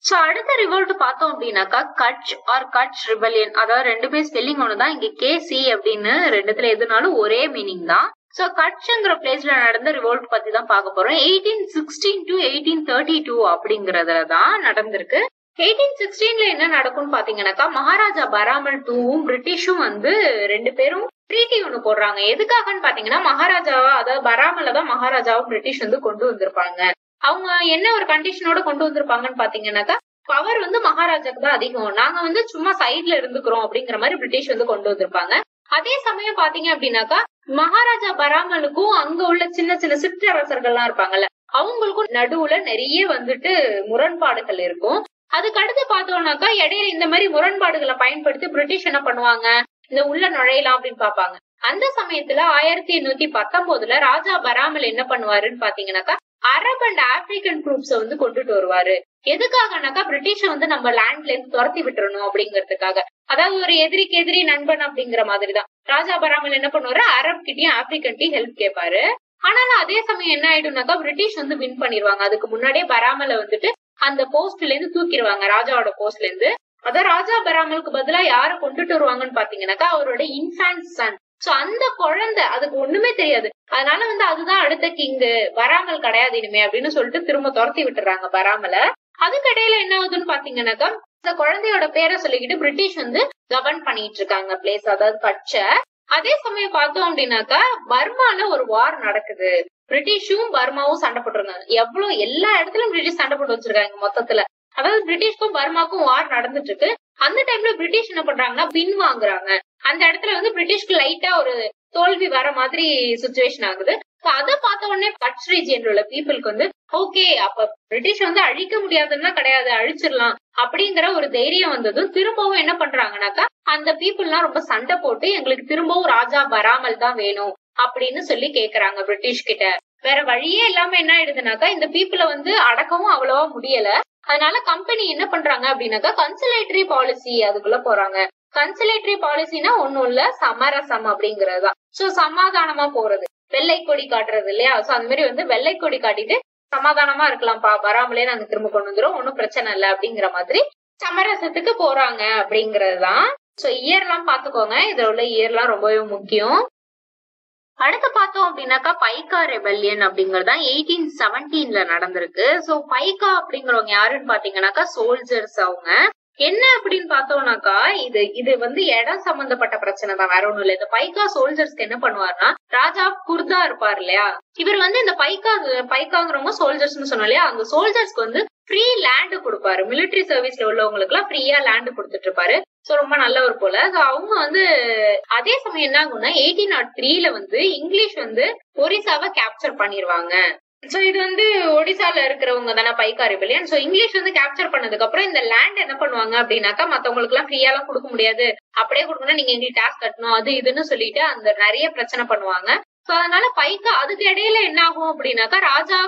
சோ அடுத்த ரிவோல்ட் பார்த்தோம் அப்படின்னாக்கா கட்ச் ஆர் கட்ச் ரிபெலியன். அதாவது ரெண்டுமே ஸ்பெல்லிங் ஒண்ணுதான். இங்க கேசி அப்படின்னு ரெண்டுத்துல எதுனாலும் ஒரே மீனிங் தான். சோ கட்ச்ங்கிற பிளேஸ்ல நடந்த ரிவோல்ட் பத்தி தான் பார்க்க போறோம். 1816 to 1832 அப்படிங்கறதுலதான் நடந்திருக்கு. 1816ல என்ன நடக்கும்னு பாத்தீங்கன்னாக்கா, மகாராஜா பராமல் டூவும் பிரிட்டிஷும் வந்து ரெண்டு பேரும் ட்ரீட்டி ஒண்ணு போடுறாங்க. எதுக்காகன்னு பாத்தீங்கன்னா மகாராஜாவா, அதாவது பராமலதான் மகாராஜாவும் பிரிட்டிஷ் வந்து கொண்டு வந்திருப்பாங்க. அவங்க என்ன ஒரு கண்டிஷனோட கொண்டு வந்திருப்பாங்கன்னு பாத்தீங்கன்னாக்கா, பவர் வந்து மகாராஜாக்கு தான் அதிகம், நாங்க வந்து சும்மா சைட்ல இருந்துக்கிறோம் அப்படிங்கிற மாதிரி பிரிட்டிஷ் வந்து கொண்டு வந்திருப்பாங்க. அதே சமயம் பாத்தீங்க அப்படின்னாக்கா மகாராஜா பராமலுக்கும் அங்க உள்ள சின்ன சின்ன சிற்றரசர்கள்லாம் இருப்பாங்கல்ல, அவங்களுக்கும் நடுவுல நிறைய வந்துட்டு முரண்பாடுகள் இருக்கும். அதுக்கு அடுத்து பார்த்தோம்னாக்கா இடையில இந்த மாதிரி முரண்பாடுகளை பயன்படுத்தி பிரிட்டிஷ் என்ன பண்ணுவாங்க, இந்த உள்ள நுழையலாம் அப்படின்னு பாப்பாங்க. அந்த சமயத்துல 1819 ராஜா பராமல் என்ன பண்ணுவாருன்னு பாத்தீங்கன்னாக்கா அரபு அண்ட் ஆப்பிரிக்கன் குரூப்ஸ வந்து கொண்டுட்டு வருவாரு. எதுக்காகனாக்கா பிரிட்டிஷ வந்து நம்ம லேண்ட்ல இருந்து துரத்தி விட்டுறணும் அப்படிங்கறதுக்காக. அதாவது ஒரு எதிரிக்கு எதிரி நண்பன் அப்படிங்கிற மாதிரிதான் ராஜா பராமல் என்ன பண்ணுவாரு, அரபு கிட்டயும் ஆப்பிரிக்கன்ட்டையும் ஹெல்ப் கேட்பாரு. ஆனாலும் அதே சமயம் என்ன ஆயிடும்னாக்கா பிரிட்டிஷ் வந்து வின் பண்ணிடுவாங்க. அதுக்கு முன்னாடியே பராமல வந்துட்டு அந்த போஸ்ட்ல இருந்து தூக்கிடுவாங்க, ராஜாவோட போஸ்ட்ல இருந்து. அதான் ராஜா பராமலுக்கு பதிலா யாரு கொண்டுட்டு வருவாங்கன்னு பாத்தீங்கன்னாக்கா அவரோட இன்ஃபான்ட் சன். சோ அந்த குழந்தை, அதுக்கு ஒண்ணுமே தெரியாது, அதனால வந்து அதுதான் அடுத்த கிங்கு, பராமல் கிடையாது இனிமே அப்படின்னு சொல்லிட்டு திரும்ப துரத்தி விட்டுறாங்க பராமல. அதுக்கடையில என்ன ஆகுதுன்னு பாத்தீங்கன்னாக்கா இந்த குழந்தையோட பேரை சொல்லிக்கிட்டு பிரிட்டிஷ் வந்து கவர்ன் பண்ணிட்டு இருக்காங்க பிளேஸ், அதாவது கட்ச. அதே சமயம் பார்த்தோம் அப்படின்னாக்கா பர்மால ஒரு வார் நடக்குது. பிரிட்டிஷும் பர்மாவும் சண்டை போட்டுருக்காங்க. எவ்வளவு எல்லா இடத்துலயும் பிரிட்டிஷ் சண்டை போட்டு வச்சிருக்காங்க மொத்தத்துல. அதாவது பிரிட்டிஷ்க்கும் பர்மாக்கும் வார் நடந்துட்டு இருக்கு. அந்த டைம்ல பிரிட்டிஷ் என்ன பண்றாங்கன்னா பின் வாங்குறாங்க. அந்த இடத்துல வந்து பிரிட்டிஷ்க்கு லைட்டா ஒரு தோல்வி வர மாதிரி சுச்சுவேஷன் ஆகுது. அத பார்த்த உடனே கட்ச் ரீஜியன் உள்ள பீப்புளுக்கு வந்து ஓகே, அப்ப பிரிட்டிஷ் வந்து அழிக்க முடியாதுன்னா கிடையாது, அழிச்சிடலாம் அப்படிங்கிற ஒரு தைரியம் வந்ததும் திரும்பவும் என்ன பண்றாங்கன்னாக்கா அந்த பீப்புள்லாம் ரொம்ப சண்டை போட்டு எங்களுக்கு திரும்பவும் ராஜா பராமல் தான் வேணும் அப்படின்னு சொல்லி கேக்குறாங்க பிரிட்டிஷ் கிட்ட. வேற வழியே இல்லாம என்ன ஆயிடுதுனாக்கா இந்த பீப்புளை வந்து அடக்கவும் அவ்வளவா முடியல. அதனால கம்பெனி என்ன பண்றாங்க அப்படின்னாக்கா கன்சுலேட்டரி பாலிசி அதுக்குள்ள போறாங்க. கன்சுலேட்டரி பாலிசினா ஒன்னும் இல்ல சமரசம் அப்படிங்கறதுதான். சோ சமாதானமா போறது, வெள்ளை கொடி காட்டுறது இல்லையா? சோ அந்த மாதிரி வந்து வெள்ளை கொடி காட்டிட்டு சமாதானமா இருக்கலாம்ப்பா, வராமலே நாங்க திரும்ப கொண்டு வந்துடும், ஒன்னும் பிரச்சனை இல்ல அப்படிங்கிற மாதிரி சமரசத்துக்கு போறாங்க அப்படிங்கறதுதான். சோ இயர்லாம் பாத்துக்கோங்க, இதுல உள்ள இயர்லாம் ரொம்பவே முக்கியம். அடுத்து பார்த்தோம் அப்படின்னாக்கா பைக்கா ரெபெல்லியன் அப்படிங்கறதா 1817 நடந்திருக்கு. சோ பைக்கா அப்படிங்கிறவங்க யாருன்னு பாத்தீங்கன்னாக்கா சோல்ஜர்ஸ். அவங்க என்ன அப்படின்னு பாத்தோம்னாக்கா இது இது வந்து இடம் சம்பந்தப்பட்ட பிரச்சனை தான், வேற ஒண்ணும் இல்ல. இந்த பைக்கா சோல்ஜர்ஸ்க்கு என்ன பண்ணுவாருன்னா ராஜா குர்தா இருப்பார் இல்லையா, இவர் வந்து இந்த பைக்காங்கிறவங்க சோல்ஜர்ஸ்ன்னு சொன்னோம் இல்லையா, அந்த சோல்ஜர்ஸ்க்கு வந்து ஃப்ரீ லேண்டு கொடுப்பாரு. மிலிட்டரி சர்வீஸ்ல உள்ளவங்களுக்கு எல்லாம் ஃப்ரீயா லேண்டு கொடுத்துட்டு இருப்பாரு. சோ ரொம்ப நல்லவர் போல. சோ அவங்க வந்து அதே சமயம் என்ன ஆகும்னா 1803 வந்து இங்கிலீஷ் வந்து ஒரிசாவை கேப்சர் பண்ணிருவாங்க. சோ இது வந்து ஒடிசால இருக்கிறவங்க தானே பைக்கா ரெபெல்லியன். சோ இங்கிலீஷ் வந்து கேப்சர் பண்ணதுக்கு அப்புறம் இந்த லேண்ட் என்ன பண்ணுவாங்க அப்படின்னாக்கா மத்தவங்களுக்கு எல்லாம் ஃப்ரீயா எல்லாம் கொடுக்க முடியாது, அப்படியே கொடுக்கணும்னா நீங்க எங்களுக்கு டாக்ஸ் கட்டணும், அது இதுன்னு சொல்லிட்டு அந்த நிறைய பிரச்சனை பண்ணுவாங்க. சோ அதனால பைக்கா அதுக்கு இடையில என்ன ஆகும் அப்படின்னாக்கா ராஜா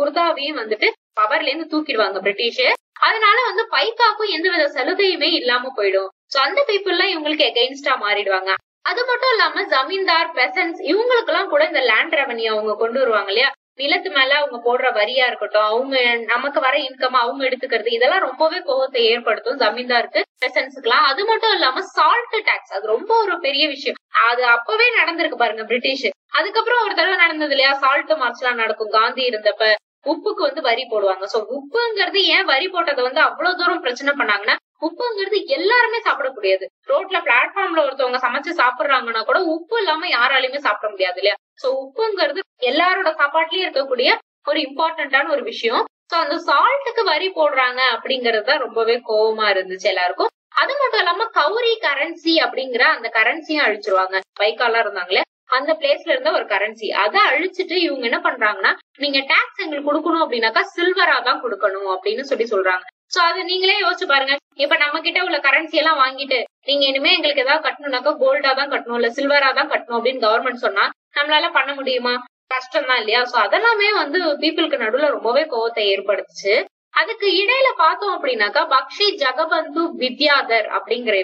குர்தாவையும் வந்துட்டு பவர்ல இருந்து தூக்கிடுவாங்க பிரிட்டிஷ். அதனால வந்து பைக்காக்கும் எந்தவித சலுகையுமே இல்லாம போயிடும். சோ அந்த பீப்புள் எல்லாம் இவங்களுக்கு எகைன்ஸ்டா மாறிடுவாங்க. அது மட்டும் இல்லாம ஜமீன்தார், பெசன்ஸ் இவங்களுக்கு எல்லாம் கூட இந்த லேண்ட் ரெவன்யூ அவங்க கொண்டு வருவாங்க இல்லையா, நிலத்து மேல அவங்க போடுற வரியா இருக்கட்டும், அவங்க நமக்கு வர இன்கம் அவங்க எடுத்துக்கிறது, இதெல்லாம் ரொம்பவே கோபத்தை ஏற்படுத்தும் ஜமீன்தாருக்கு, பெசன்ஸுக்குலாம். அது மட்டும் இல்லாம சால்ட் டாக்ஸ், அது ரொம்ப ஒரு பெரிய விஷயம். அது அப்பவே நடந்திருக்கு பாருங்க பிரிட்டிஷ். அதுக்கப்புறம் ஒரு தடவை நடந்தது இல்லையா சால்ட் மார்ச் எல்லாம் நடக்கும் காந்தி இருந்தப்ப, உப்புக்கு வந்து வரி போடுவாங்க. சோ உப்புங்கிறது ஏன் வரி போட்டதை வந்து அவ்வளவு தூரம் பிரச்சனை பண்ணாங்கன்னா, உப்புங்கிறது எல்லாருமே சாப்பிடக்கூடியது. ரோட்ல பிளாட்ஃபார்ம்ல ஒருத்தவங்க சமைச்சு சாப்பிடுறாங்கன்னா கூட உப்பு இல்லாம யாராலையுமே சாப்பிட முடியாது இல்லையா. சோ உப்புங்கிறது எல்லாரோட சாப்பாட்டுலயும் இருக்கக்கூடிய ஒரு இம்பார்ட்டன்டான ஒரு விஷயம். சோ அந்த சால்ட்டுக்கு வரி போடுறாங்க அப்படிங்கறதுதான் ரொம்பவே கோவமா இருந்துச்சு எல்லாருக்கும். அது மட்டும் இல்லாம கௌரி கரன்சி அப்படிங்கிற அந்த கரன்சியும் அழிச்சிருவாங்க. பைக்காலா இருந்தாங்களே அந்த பிளேஸ்ல இருந்த ஒரு கரன்சி, அதை அழிச்சிட்டு இவங்க என்ன பண்றாங்கன்னா நீங்க டாக்ஸ் எங்களுக்கு கொடுக்கணும் அப்படின்னாக்கா சில்வரா தான் கொடுக்கணும் அப்படின்னு சொல்லி சொல்றாங்க. சோ அது நீங்களே யோசிச்சு பாருங்க, இப்ப நம்ம கிட்ட உள்ள கரன்சி எல்லாம் வாங்கிட்டு நீங்க இனிமே எங்களுக்கு ஏதாவது கட்டணும்னாக்கா கோல்டா தான் கட்டணும் இல்ல சில்வரா தான் கட்டணும் அப்படின்னு கவர்மெண்ட் சொன்னா நம்மளால பண்ண முடியுமா? கஷ்டம் தான் இல்லையா. சோ அதெல்லாமே வந்து பீப்புளுக்கு நடுவுல ரொம்பவே கோபத்தை ஏற்படுத்துச்சு. அதுக்கு இடையில பார்த்தோம் அப்படின்னாக்கா பக்ஷி ஜகபந்து வித்யாதர் அப்படிங்கிற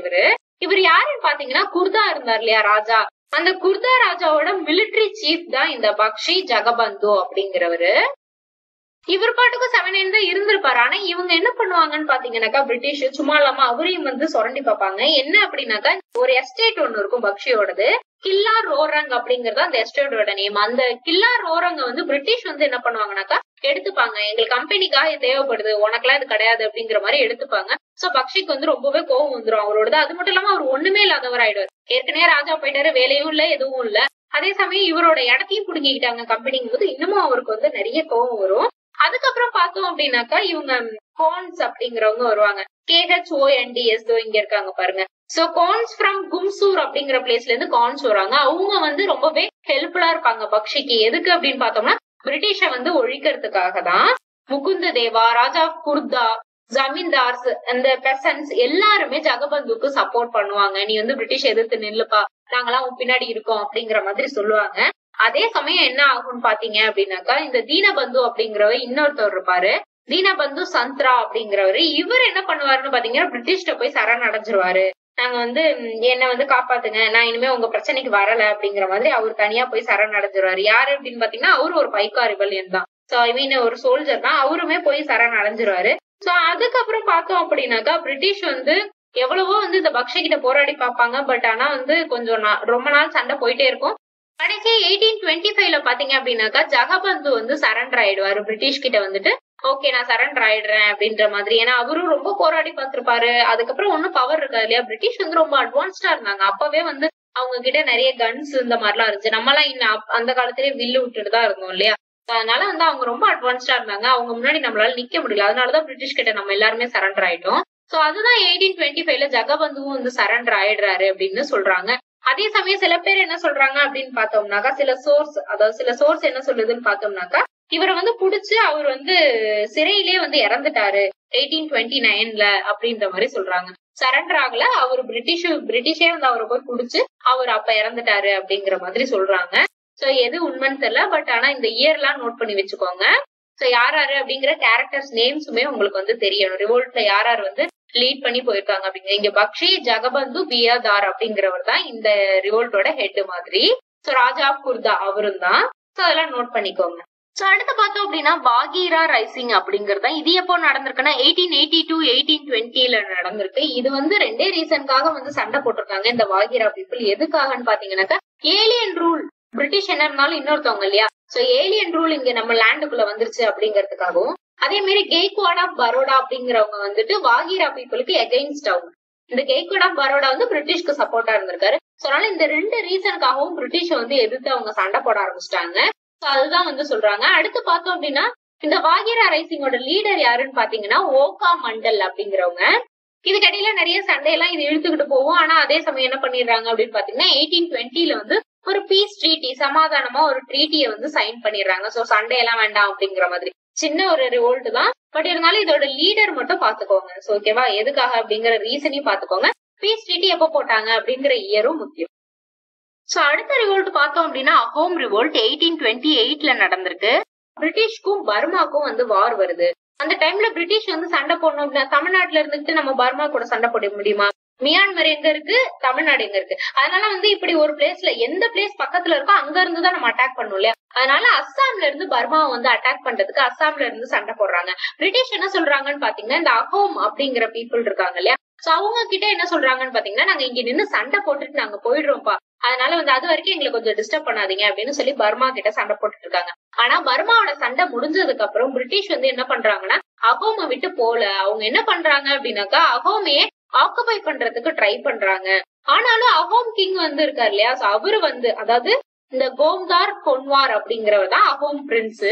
இவர் யாருன்னு பாத்தீங்கன்னா குர்தா இருந்தார் இல்லையா ராஜா, அந்த குர்தா ராஜாவோட மிலிட்டரி சீஃப் தான் இந்த பக்ஷி ஜகபந்து அப்படிங்கிறவரு. இவர் பாட்டுக்கும் 7-9 தான் இருந்திருப்பாரு. ஆனா இவங்க என்ன பண்ணுவாங்கன்னு பாத்தீங்கன்னாக்கா பிரிட்டிஷ் சும்மா இல்லாம அவரையும் வந்து சுரண்டி பாப்பாங்க. என்ன அப்படின்னாக்கா ஒரு எஸ்டேட் ஒண்ணு இருக்கும் பக்ஷியோடது, கில்லா ரோரங் அப்படிங்கறத அந்த எஸ்டேட்டோட நேம். அந்த கில்லா ரோரங்க வந்து பிரிட்டிஷ் வந்து என்ன பண்ணுவாங்கன்னாக்கா எடுத்துப்பாங்க, எங்களுக்கு கம்பெனிக்காக தேவைப்படுது, உனக்கெல்லாம் இது கிடையாது அப்படிங்கிற மாதிரி எடுத்துப்பாங்க. சோ பக்ஷிக்கு வந்து ரொம்பவே கோவம் வந்துடும் அவரோடது. அது மட்டும் இல்லாம அவர் ஒண்ணுமே இல்லாதவர் ஆயிடுவார். ஏற்கனவே ராஜா போயிட்டாரு, வேலையும் இல்ல எதுவும் இல்ல, அதே சமயம் இவரோட இடத்தையும் புடுங்கிக்கிட்டாங்க கம்பெனிங்கும் போது இன்னமும் அவருக்கு வந்து நிறைய கோவம் வரும். அதுக்கப்புறம் பார்த்தோம் அப்படின்னாக்கா இவங்க கோன்ஸ் அப்படிங்கிறவங்க வருவாங்க. KHONDS இங்க இருக்காங்க பாருங்க. சோ கோன்ஸ் ஃப்ரம் கும்சூர் அப்படிங்கிற பிளேஸ்ல இருந்து கோன்ஸ் வராங்க. அவங்க வந்து ரொம்பவே ஹெல்ப்ஃபுல்லா இருப்பாங்க பக்ஷிக்கு. எதுக்கு அப்படின்னு பார்த்தோம்னா பிரிட்டிஷ வந்து ஒழிக்கிறதுக்காக தான். முகுந்த தேவா, ராஜா குர்தா, ஜமீன்தார்ஸ், அந்த பெசன்ஸ் எல்லாருமே ஜகபந்துக்கு சப்போர்ட் பண்ணுவாங்க. நீ வந்து பிரிட்டிஷ் எதிர்த்து நில்லுப்பா, நாங்கெல்லாம் உன் பின்னாடி இருக்கோம் அப்படிங்கிற மாதிரி சொல்லுவாங்க. அதே சமயம் என்ன ஆகும்னு பாத்தீங்க அப்படின்னாக்கா இந்த தீனபந்து அப்படிங்கிறவர் இன்னொருத்தவர் இருப்பாரு, தீனபந்து சந்திரா அப்படிங்கிறவரு. இவர் என்ன பண்ணுவாருன்னு பாத்தீங்கன்னா பிரிட்டிஷ்ட போய் சரணடைஞ்சிருவாரு. நாங்க வந்து என்ன வந்து காப்பாத்துங்க, நான் இனிமே உங்க பிரச்சனைக்கு வரல அப்படிங்கிற மாதிரி அவர் தனியா போய் சரணடைஞ்சிருவாரு. யாரு அப்படின்னு பாத்தீங்கன்னா அவரு ஒரு பைக்கா ரெபெல்லியன் தான். சோ ஐ மீன் ஒரு சோல்ஜர் தான், அவருமே போய் சரணடைஞ்சிருவாரு. சோ அதுக்கப்புறம் பார்த்தோம் அப்படின்னாக்கா பிரிட்டிஷ் வந்து எவ்வளவோ வந்து இந்த பக்ஷ கிட்ட போராடி பாப்பாங்க. பட் ஆனா வந்து கொஞ்சம் ரொம்ப நாள் சண்டை போயிட்டே இருக்கும். கடைசி 1825 பாத்தீங்க அப்படின்னாக்கா ஜகபந்து வந்து சரண்டர் ஆயிடுவாரு பிரிட்டிஷ் கிட்ட வந்துட்டு. ஓகே நான் சரண்டர் ஆயிடுறேன் அப்படின்ற மாதிரி, ஏன்னா அவரும் ரொம்ப போராடி பார்த்திருப்பாரு. அதுக்கப்புறம் ஒன்னும் பவர் இருக்காது இல்லையா, பிரிட்டிஷ் வந்து ரொம்ப அட்வான்ஸ்டா இருந்தாங்க அப்பவே வந்து. அவங்க கிட்ட நிறைய கன்ஸ் இந்த மாதிரிலாம் இருந்துச்சு. நம்மளாம் இன்னும் அந்த காலத்திலேயே வில்லு விட்டுட்டு தான் இருந்தோம் இல்லையா. அதனால வந்து அவங்க ரொம்ப அட்வான்ஸ்டா இருந்தாங்க, அவங்க முன்னாடி நம்மளால நிக்க முடியல. அதனாலதான் பிரிட்டிஷ் கிட்ட நம்ம எல்லாருமே சரண்டர் ஆயிட்டோம். சோ அதுதான் 1825 ஜகபந்துவும் வந்து சரண்டர் ஆயிடுறாரு அப்படின்னு சொல்றாங்க. அதே சமயம் சில பேர் என்ன சொல்றாங்க அப்படின்னு பாத்தோம்னாக்கா சில சோர்ஸ் என்ன சொல்லுதுன்னு பாத்தோம்னாக்கா இவரை வந்து புடிச்சு அவர் வந்து சிறையிலே வந்து இறந்துட்டாரு 1829 அப்படின்ற மாதிரி சொல்றாங்க. சரண்டர் ஆகல அவர், பிரிட்டிஷே வந்து அவரை போய் புடிச்சு அவர் அப்ப இறந்துட்டாரு அப்படிங்கிற மாதிரி சொல்றாங்க. So, this is the but in the year note panni vechukonga. So, yara characters names ume ungalku vandu theriyum. Revolt la yara vandu lead panni poirukanga abinga. Inga Bakshi Jagabandhu Vidyadhar abingravar da inda revolt oda head madri. So, Raja of Kurda avarun da. So, adha note pannikonga. So, adutha paatha appadina Bagira Rising abingra da idhu eppo nadandirukna 1882 1820 la nadandirukku. Idu vandu rende reason kaga vandu sanda potrukanga inda Bagira people edukaga nu pathinganaka alien rule British enarnal innorthonga liya. So alien rule inge namma land kulla vandirchu abingiradhukagum adhe mari Gaikwad of Baroda abingiravanga vandu Waghira people ku against down. Inda Gaikwad of Baroda vandu British ku support a irundirkaru. So adha inda rendu reason kagavum British vandu edutha avanga sanda poda aarambichitaanga. So adha vandu solranga. Adutha paatha appadina inda Waghira rising oda leader yaru nu pathingana Oka Mandal abingiravanga. Idukadiyila nariya sandai la idu ilthukittu povum ana adhe samayam enna panniranga abdin pathina 1820 la vandu ஒரு peace treaty சமாதானமா ஒரு ட்ரீட்டியை வந்து sign பண்ணிடுறாங்க. So Sunday எல்லாம் வேண்டாம் அப்படிங்கிற மாதிரி சின்ன ஒரு ரிவோல்ட் தான். பட் இருந்தாலும் இதோட லீடர் மட்டும் பாத்துக்கோங்க. சோ ஓகேவா, எதுக்காக அப்படிங்கிற ரீசனையும் பாத்துக்கோங்க. பீஸ் ட்ரீட்டி எப்ப போட்டாங்க அப்படிங்கிற இயரும் முக்கியம். சோ அடுத்த ரிவோல்ட் பார்த்தோம் அப்படின்னா அஹோம் ரிவோல்ட் 1828 நடந்திருக்கு. பிரிட்டிஷ்க்கும் பர்மாக்கும் வந்து வார் வருது. அந்த டைம்ல பிரிட்டிஷ் வந்து சண்டை போடணும் அப்படின்னா தமிழ்நாட்டுல இருந்துட்டு நம்ம பர்மா கூட சண்டை போட முடியுமா? மியான்மர் எங்க இருக்கு, தமிழ்நாடு எங்க இருக்கு? அதனால வந்து இப்படி ஒரு பிளேஸ்ல எந்த பிளேஸ் பக்கத்துல இருக்கோ அங்க இருந்துதான் நம்ம அட்டாக் பண்ணோம் இல்லையா? அதனால அஸ்ஸாம்ல இருந்து பர்மாவை வந்து அட்டாக் பண்றதுக்கு அஸ்ஸாம்ல இருந்து சண்டை போடுறாங்க. பிரிட்டிஷ் என்ன சொல்றாங்கன்னு பாத்தீங்கன்னா இந்த அஹோம் அப்படிங்கிற பீப்புள் இருக்காங்க இல்லையா? சோ அவங்க கிட்ட என்ன சொல்றாங்கன்னு பாத்தீங்கன்னா நாங்க இங்க நின்று சண்டை போட்டுட்டு நாங்க போயிடுறோம்ப்பா, அதனால வந்து அது வரைக்கும் எங்களுக்கு கொஞ்சம் டிஸ்டர்ப் பண்ணாதீங்க அப்படின்னு சொல்லி பர்மா கிட்ட சண்டை போட்டுட்டு இருக்காங்க. ஆனா பர்மாவோட சண்டை முடிஞ்சதுக்கு அப்புறம் பிரிட்டிஷ் வந்து என்ன பண்றாங்கன்னா அஹோமை விட்டு போல அவங்க என்ன பண்றாங்க அப்படின்னாக்கா அஹோமையே ஆக்குபை பண்றதுக்கு ட்ரை பண்றாங்க. ஆனாலும் அஹோம் கிங் வந்து இருக்காரு இல்லையா? சோ அவரு வந்து அதாவது இந்த கோம்தார் கொன்வார் அப்படிங்கிறவர் தான் அஹோம் பிரின்ஸ்.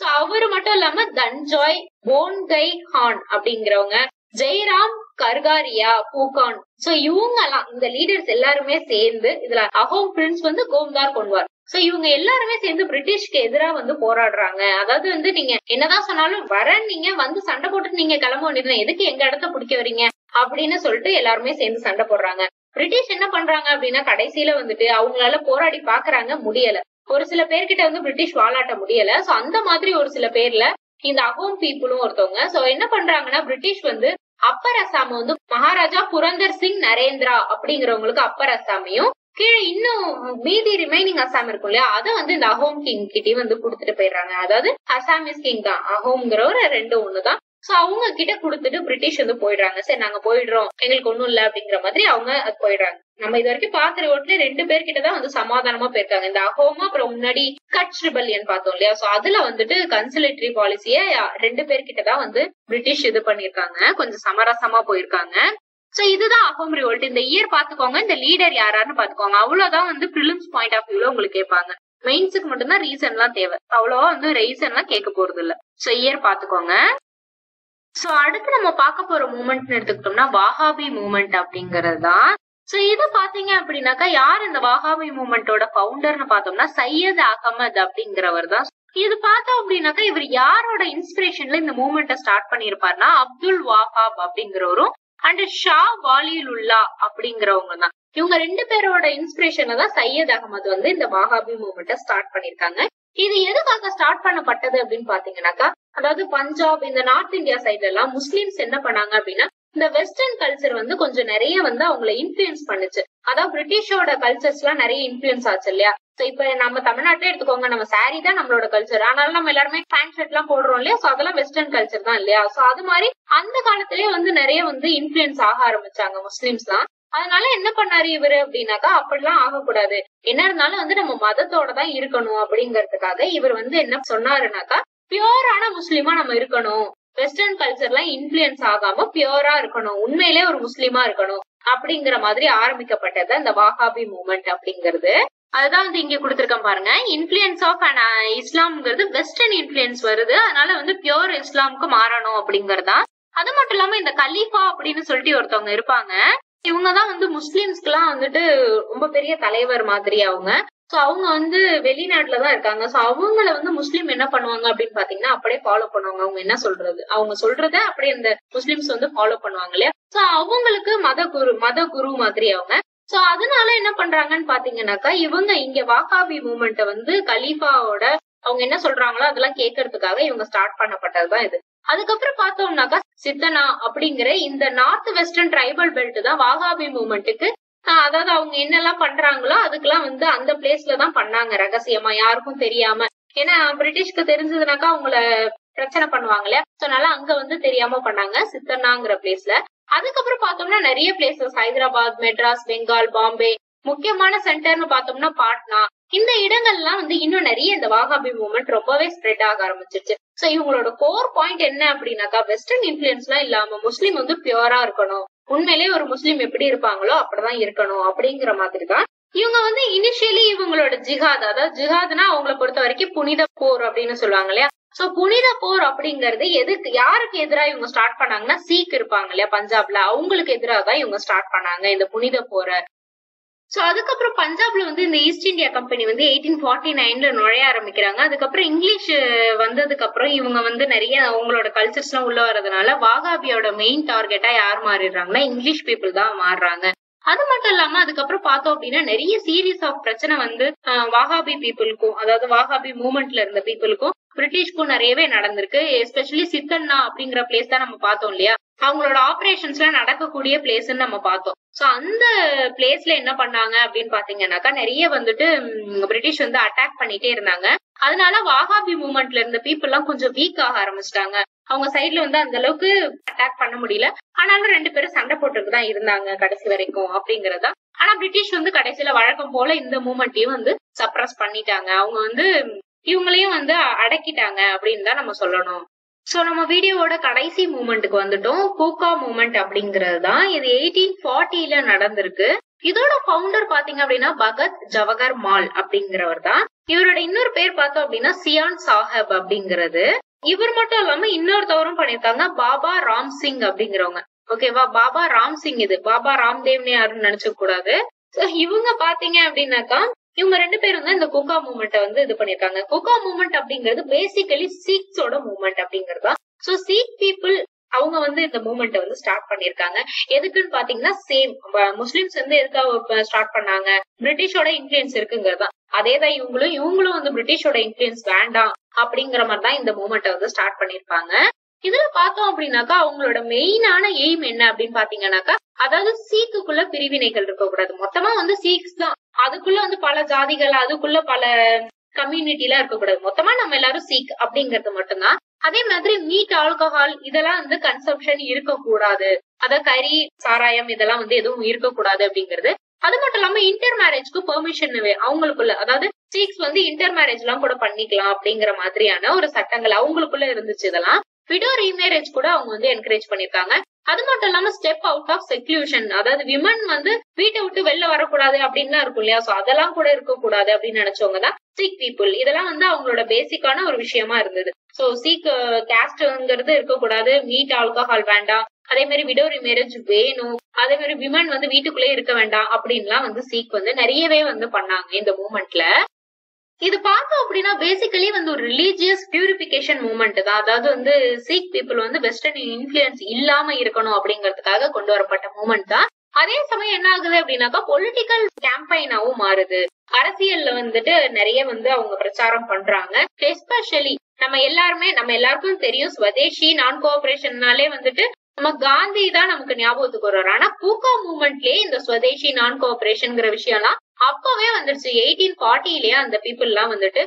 சோ அவரு மட்டும் இல்லாம தன்ஜாய் போன்கை ஹான் அப்படிங்கிறவங்க, ஜெய்ராம் கர்காரியா பூகான், சோ இவங்க எல்லாம் இந்த லீடர்ஸ் எல்லாருமே சேர்ந்து இதுல அஹோம் பிரின்ஸ் வந்து கோம்தார் கொன்வார், சோ இவங்க எல்லாருமே சேர்ந்து பிரிட்டிஷ்க்கு எதிரா வந்து போராடுறாங்க. அதாவது வந்து நீங்க என்னதான் சொன்னாலும் நீங்க வந்து சண்டை போட்டு நீங்க கிளம்ப வேண்டியதுதான், எதுக்கு எங்க இடத்த பிடிக்க வரீங்க அப்படின்னு சொல்லிட்டு எல்லாருமே சேர்ந்து சண்டை போடுறாங்க. பிரிட்டிஷ் என்ன பண்றாங்க அப்படின்னா கடைசியில வந்துட்டு அவங்களால போராடி பாக்குறாங்க, முடியல. ஒரு சில பேர்கிட்ட வந்து பிரிட்டிஷ் வாலாட்ட முடியல. சோ அந்த மாதிரி ஒரு சில பேர்ல இந்த அஹோம் பீப்புளும் ஒருத்தவங்க. சோ என்ன பண்றாங்கன்னா பிரிட்டிஷ் வந்து அப்பர் அசாம் வந்து மகாராஜா புரந்தர் சிங் நரேந்திரா அப்படிங்கிறவங்களுக்கு அப்பர் அசாமையும் கீழே இன்னும் மீதி ரிமைனிங் அசாம் இருக்கும் இல்லையா, அதை வந்து இந்த அஹோம் கிங் கிட்டயும் வந்து குடுத்துட்டு போயிடுறாங்க. அதாவது அசாமிஸ் கிங் தான் அஹோம்ங்கிற ஒரு ரெண்டு ஒண்ணுதான். சோ அவங்க கிட்ட குடுத்துட்டு பிரிட்டிஷ் வந்து போயிடுறாங்க. சரி நாங்க போயிடுறோம், எங்களுக்கு ஒண்ணும் இல்ல அப்படிங்கிற மாதிரி அவங்க அது போயிடுறாங்க. நம்ம இது வரைக்கும் பாக்குற ஓட்டுல ரெண்டு பேர்கிட்டதான் வந்து சமாதானமா போயிருக்காங்க, இந்த அஹோமா அப்புறம் முன்னாடி கட்ச் ரிபல்லியன் பார்த்தோம் இல்லையா? சோ அதுல வந்துட்டு கன்சிலேட்டரி பாலிசிய ரெண்டு பேர்கிட்டதான் வந்து பிரிட்டிஷ் இது பண்ணிருக்காங்க, கொஞ்சம் சமரசமா போயிருக்காங்க. சோ இதுதான் அஹோம் ரிவோல்ட். இந்த இயர் பாத்துக்கோங்க, இந்த லீடர் யாரான்னு பாத்துக்கோங்க. அவ்வளவுதான் வந்து பிரிலிம்ஸ் பாயிண்ட் ஆஃப் வியூல உங்களுக்கு கேட்பாங்க. மெயின்ஸுக்கு மட்டும்தான் ரீசன் எல்லாம் தேவை, அவ்வளவா வந்து ரீசன் எல்லாம் கேட்க போறது இல்ல. சோ இயர் பாத்துக்கோங்க. சோ அடுத்து நம்ம பார்க்க போற மூமெண்ட்னு எடுத்துக்கிட்டோம்னா வஹாபி மூமெண்ட் அப்படிங்கறது தான். சோ இது பாத்தீங்க அப்படின்னாக்கா யார் இந்த வஹாபி மூமெண்டோட பவுண்டர்னு பார்த்தோம்னா சையத் அகமது அப்படிங்கிறவர் தான். இது பார்த்தோம் அப்படின்னாக்கா இவர் யாரோட இன்ஸ்பிரேஷன்ல இந்த மூமெண்ட்டை ஸ்டார்ட் பண்ணிருப்பாருன்னா அப்துல் வஹாப் அப்படிங்கிறவரும் அண்ட் ஷா வாலிலுல்லா அப்படிங்கிறவங்க தான். இவங்க ரெண்டு பேரோட இன்ஸ்பிரேஷன்ல தான் சையத் அகமது வந்து இந்த வஹாபி மூமெண்ட்டை ஸ்டார்ட் பண்ணிருக்காங்க. இது எதுக்காக ஸ்டார்ட் பண்ணப்பட்டது அப்படின்னு பாத்தீங்கன்னாக்கா அதாவது பஞ்சாப் இந்த நார்த் இந்தியா சைட்ல எல்லாம் முஸ்லிம்ஸ் என்ன பண்ணாங்க அப்படின்னா இந்த வெஸ்டர்ன் கல்ச்சர் வந்து கொஞ்சம் நிறைய வந்து அவங்களை இன்ஃபுளுன்ஸ் பண்ணுச்சு. அதாவது பிரிட்டிஷோட கல்ச்சர்ஸ் எல்லாம் நிறைய இன்ஃபுளுன்ஸ் ஆச்சு இல்லையா? சோ இப்ப நம்ம தமிழ்நாட்டில எடுத்துக்கோங்க, நம்ம சாரி தான் நம்மளோட கல்ச்சர், ஆனாலும் நம்ம எல்லாருமே பேண்ட் ஷர்ட் எல்லாம் போடுறோம் இல்லையா? சோ அதெல்லாம் வெஸ்டர்ன் கல்ச்சர் தான் இல்லையா? சோ அது மாதிரி அந்த காலத்திலேயே வந்து நிறைய வந்து இன்ஃபுளுன்ஸ் ஆக ஆரம்பிச்சாங்க முஸ்லிம்ஸ் தான். அதனால என்ன பண்ணாரு இவரு அப்படின்னாக்கா அப்படிலாம் ஆகக்கூடாது, என்ன இருந்தாலும் வந்து நம்ம மதத்தோட தான் இருக்கணும் அப்படிங்கறதுக்காக இவர் வந்து என்ன சொன்னாருனாக்கா பியூரான முஸ்லிமா நம்ம இருக்கணும், வெஸ்டர்ன் கல்ச்சர் எல்லாம் இன்ஃபுளுன்ஸ் ஆகாம பியூரா இருக்கணும், உண்மையிலே ஒரு முஸ்லிமா இருக்கணும் அப்படிங்கிற மாதிரி ஆரம்பிக்கப்பட்டது அந்த வஹாபி மூமெண்ட் அப்படிங்கிறது. அதுதான் வந்து இங்க கொடுத்திருக்கேன் பாருங்க, இன்ஃபுளுன்ஸ் ஆஃப் இஸ்லாம்ங்கிறது வெஸ்டர்ன் இன்ஃபுளுன்ஸ் வருது, அதனால வந்து பியூர் இஸ்லாமுக்கு மாறணும் அப்படிங்கறதா. அது மட்டும் இல்லாம இந்த கலீஃபா அப்படின்னு சொல்லிட்டு ஒருத்தவங்க இருப்பாங்க, இவங்கதான் வந்து முஸ்லிம்ஸ்க்கு எல்லாம் வந்துட்டு ரொம்ப பெரிய தலைவர் மாதிரி அவங்க. சோ அவங்க வந்து வெளிநாட்டுலதான் இருக்காங்க. சோ அவங்கள வந்து முஸ்லீம் என்ன பண்ணுவாங்க அப்படின்னு பாத்தீங்கன்னா அப்படியே ஃபாலோ பண்ணுவாங்க. அவங்க என்ன சொல்றது அவங்க சொல்றத அப்படியே இந்த முஸ்லிம்ஸ் வந்து ஃபாலோ பண்ணுவாங்க இல்லையா? சோ அவங்களுக்கு மத குரு மாதிரி அவங்க. So அதனால என்ன பண்றாங்கன்னு பாத்தீங்கன்னாக்கா இவங்க இங்க வாஹாபி மூவ்மெண்ட் வந்து கலீஃபாவோட அவங்க என்ன சொல்றாங்களோ அதெல்லாம் கேட்கறதுக்காக இவங்க ஸ்டார்ட் பண்ணப்பட்டதுதான் இது. அதுக்கப்புறம் பார்த்தோம்னாக்கா சித்தனா அப்படிங்கிற இந்த நார்த் வெஸ்டர்ன் ட்ரைபல் பெல்ட் தான் வாஹாபி மூவ்மெண்ட்டுக்கு அதாவது அவங்க என்னெல்லாம் பண்றாங்களோ அதுக்கெல்லாம் வந்து அந்த பிளேஸ்ல தான் பண்ணாங்க ரகசியமா யாருக்கும் தெரியாம. ஏன்னா பிரிட்டிஷ்க்கு தெரிஞ்சதுனாக்கா அவங்கள பிரச்சனை பண்ணுவாங்க இல்லையா, சோ அதனால அங்க வந்து தெரியாம பண்ணாங்க சித்தனாங்கிற பிளேஸ்ல. அதுக்கப்புறம் பார்த்தோம்னா நிறைய பிளேசஸ் ஹைதராபாத், மெட்ராஸ், பெங்கால், பாம்பே, முக்கியமான சென்டர்னு பார்த்தோம்னா பாட்னா, இந்த இடங்கள்லாம் வந்து இன்னும் நிறைய இந்த வாஹாபி மூவ்மெண்ட் ரொம்பவே ஸ்ப்ரெட் ஆக ஆரம்பிச்சிருச்சு. சோ இவங்களோட கோர் பாயிண்ட் என்ன அப்படின்னாக்கா வெஸ்டர்ன் இன்ஃபுளுன்ஸ் எல்லாம் இல்லாம முஸ்லீம் வந்து பியூரா இருக்கணும், உண்மையிலேயே ஒரு முஸ்லீம் எப்படி இருப்பாங்களோ அப்படிதான் இருக்கணும் அப்படிங்கிற மாதிரி தான் இவங்க வந்து இனிஷியலி இவங்களோட ஜிஹாத், அதாவது ஜிஹாத்னா அவங்களை பொறுத்த வரைக்கும் புனித போர் அப்படின்னு சொல்லுவாங்க இல்லையா. சோ புனித போர் அப்படிங்கறது எதுக்கு யாருக்கு எதிராக இவங்க ஸ்டார்ட் பண்ணாங்கன்னா சீக் இருப்பாங்க இல்லையா பஞ்சாப்ல, அவங்களுக்கு எதிராக தான் இவங்க ஸ்டார்ட் பண்ணாங்க இந்த புனித போரை. சோ அதுக்கப்புறம் பஞ்சாப்ல வந்து இந்த ஈஸ்ட் இந்தியா கம்பெனி வந்து 1849 நுழைய ஆரம்பிக்கிறாங்க. அதுக்கப்புறம் இங்கிலீஷ் வந்ததுக்கு அப்புறம் இவங்க வந்து நிறைய அவங்களோட கல்ச்சர்ஸ் எல்லாம் உள்ள வரதுனால வாகாபியோட மெயின் டார்கெட்டா யார் மாறிடுறாங்கன்னா இங்கிலீஷ் பீப்புள் தான் மாறுறாங்க. அது மட்டும் இல்லாம அதுக்கப்புறம் பார்த்தோம் அப்படின்னா நிறைய சீரீஸ் ஆஃப் பிரச்சனை வந்து வாஹாபி பீப்புளுக்கும் அதாவது வாஹாபி மூவ்மெண்ட்ல இருந்த பீப்புளுக்கும் பிரிட்டிஷ்க்கும் நிறையவே நடந்திருக்கு. எஸ்பெஷலி சித்தன்னா அப்படிங்கிற பிளேஸ் தான் நம்ம பார்த்தோம் இல்லையா, அவங்களோட ஆபரேஷன்ஸ் எல்லாம் நடக்கக்கூடிய பிளேஸ்ன்னு நம்ம பார்த்தோம். சோ அந்த பிளேஸ்ல என்ன பண்ணாங்க அப்படின்னு பாத்தீங்கன்னாக்கா நிறைய வந்துட்டு பிரிட்டிஷ் வந்து அட்டாக் பண்ணிட்டே இருந்தாங்க. அதனால வாஹாபி மூவ்மெண்ட்ல இருந்த பீப்புள் எல்லாம் கொஞ்சம் வீக் ஆக ஆரம்பிச்சிட்டாங்க, அவங்க சைட்ல வந்து அந்த அளவுக்கு அட்டாக் பண்ண முடியல. ஆனாலும் ரெண்டு பேரும் சண்டை போட்டுட்டு தான் இருந்தாங்க கடைசி வரைக்கும் அப்படிங்கறதா. ஆனா பிரிட்டிஷ் வந்து கடைசியில வழக்கம் போல இந்த மூவ்மெண்ட்டையும் வந்து சப்ரஸ் பண்ணிட்டாங்க, அவங்க வந்து இவங்களையும் வந்து அடக்கிட்டாங்க அப்படின்னு தான் நம்ம சொல்லணும். சோ நம்ம வீடியோவோட கடைசி மூவ்மெண்ட்டுக்கு வந்துட்டோம், கூகா மூவ்மெண்ட் அப்படிங்கிறது தான். இது 1840 நடந்திருக்கு. இதோட பவுண்டர் பாத்தீங்க அப்படின்னா பகத் ஜவஹர் மால் அப்படிங்கிறவர் தான். இவரோட இன்னொரு பேர் பார்த்தோம் அப்படின்னா சியான் சாஹிப் அப்படிங்கிறது. இவர் மட்டும் இல்லாம இன்னொருத்தவரும் பண்ணிருக்காங்க பாபா ராம் சிங் அப்படிங்கிறவங்க. ஓகேவா, பாபா ராம் சிங், இது பாபா ராம்தேவ்னு யாரும் நினைச்ச கூடாது. இவங்க பாத்தீங்க அப்படின்னாக்கா இவங்க ரெண்டு பேரும் தான் இந்த குகா மூவ்மெண்ட்டை வந்து இது பண்ணிருக்காங்க. குகா மூவ்மெண்ட் அப்படிங்கிறது பேசிக்கலி சீக்ஸோட மூவ்மெண்ட் அப்படிங்கறதா. சோ சீக் பீப்புள் அவங்க வந்து இந்த மூவ்மெண்ட்டை வந்து ஸ்டார்ட் பண்ணிருக்காங்க. எதுக்குன்னு பாத்தீங்கன்னா சேம் முஸ்லிம்ஸ் வந்து எதுக்காக ஸ்டார்ட் பண்ணாங்க, பிரிட்டிஷோட இன்ஃபுளுன்ஸ் இருக்குங்கிறதா. அதேதான் இவங்களும் வந்து பிரிட்டிஷோட இன்ஃபுளுன்ஸ் வேண்டாம் அப்படிங்கிற மாதிரி தான் இந்த மூவ்மெண்ட்டை வந்து ஸ்டார்ட் பண்ணிருப்பாங்க. இதுல பார்த்தோம் அப்படின்னாக்கா அவங்களோட மெயினான எய்ம் என்ன அப்படின்னு பாத்தீங்கன்னாக்கா அதாவது சீக்குக்குள்ள பிரிவினைகள் இருக்க கூடாது. மொத்தமா வந்து சீக்ஸ் தான், அதுக்குள்ள வந்து பல ஜாதிகள், அதுக்குள்ள பல கம்யூனிட்டி எல்லாம் இருக்கக்கூடாது. மொத்தமா நம்ம எல்லாரும் சீக் அப்படிங்கறது மட்டும்தான். அதே மாதிரி மீட், ஆல்கஹால் இதெல்லாம் வந்து கன்சம்ஷன் இருக்கக்கூடாது, அதாவது கறி, சாராயம் இதெல்லாம் வந்து எதுவும் இருக்கக்கூடாது அப்படிங்கிறது. அது மட்டும் இல்லாம இன்டர் மேரேஜ்க்கு பெர்மிஷன் அவங்களுக்குள்ள, அதாவது சீக்ஸ் வந்து இன்டர் மேரேஜ் எல்லாம் கூட பண்ணிக்கலாம் அப்படிங்கிற மாதிரியான ஒரு சட்டங்கள் அவங்களுக்குள்ள இருந்துச்சு. இதெல்லாம் விடோ ரீமேரேஜ் கூட அவங்க வந்து என்கரேஜ் பண்ணிருக்காங்க. அது மட்டும் இல்லாம ஸ்டெப் அவுட் ஆஃப் செக்லூஷன், அதாவது விமன் வந்து வீட்டை விட்டு வெளில வரக்கூடாது அப்படின்னு இருக்கும் இல்லையா, சோ அதெல்லாம் கூட இருக்கக்கூடாது அப்படின்னு நினைச்சவங்கதான் சீக் பீப்புள். இதெல்லாம் வந்து அவங்களோட பேசிக்கான ஒரு விஷயமா இருந்தது. சோ சீக் கேஸ்ட்ங்கிறது இருக்கக்கூடாது, மீட் ஆல்கஹால் வேண்டாம், அதே மாதிரி விடோ ரீமேரேஜ் வேணும், அதே மாதிரி விமன் வந்து வீட்டுக்குள்ளே இருக்க வேண்டாம் அப்படின்லாம் வந்து சீக் வந்து நிறையவே வந்து பண்ணாங்க இந்த மூவ்மெண்ட்ல. இது பார்த்தோம் அப்படின்னா பேசிக்கலி வந்து ஒரு ரிலீஜியஸ் பியூரிபிகேஷன் மூவ்மெண்ட் தான். அதாவது வந்து சீக் பீப்புள் வந்து வெஸ்டர்ன் இன்ஃபுளுன்ஸ் இல்லாம இருக்கணும் அப்படிங்கறதுக்காக கொண்டு வரப்பட்ட மூவ்மெண்ட் தான். அதே சமயம் என்ன ஆகுது அப்படின்னாக்கா பொலிட்டிக்கல் கேம்பெயினாவும் மாறுது. அரசியல்ல வந்துட்டு நிறைய வந்து அவங்க பிரச்சாரம் பண்றாங்க. எஸ்பெஷலி நம்ம எல்லாருக்கும் தெரியும் ஸ்வதேசி, நான் கோஆபரேஷன்னாலே வந்துட்டு நம்ம காந்தி தான் நமக்கு ஞாபகத்துக்கு வர்றாரு. ஆனா கூகா மூவ்மெண்ட்லயே இந்த ஸ்வதேசி, நான் கோஆபரேஷன்ங்கிற விஷயம்லாம் அப்பவே வந்துருச்சு. 1840 அந்த பீப்புள் எல்லாம் வந்துட்டு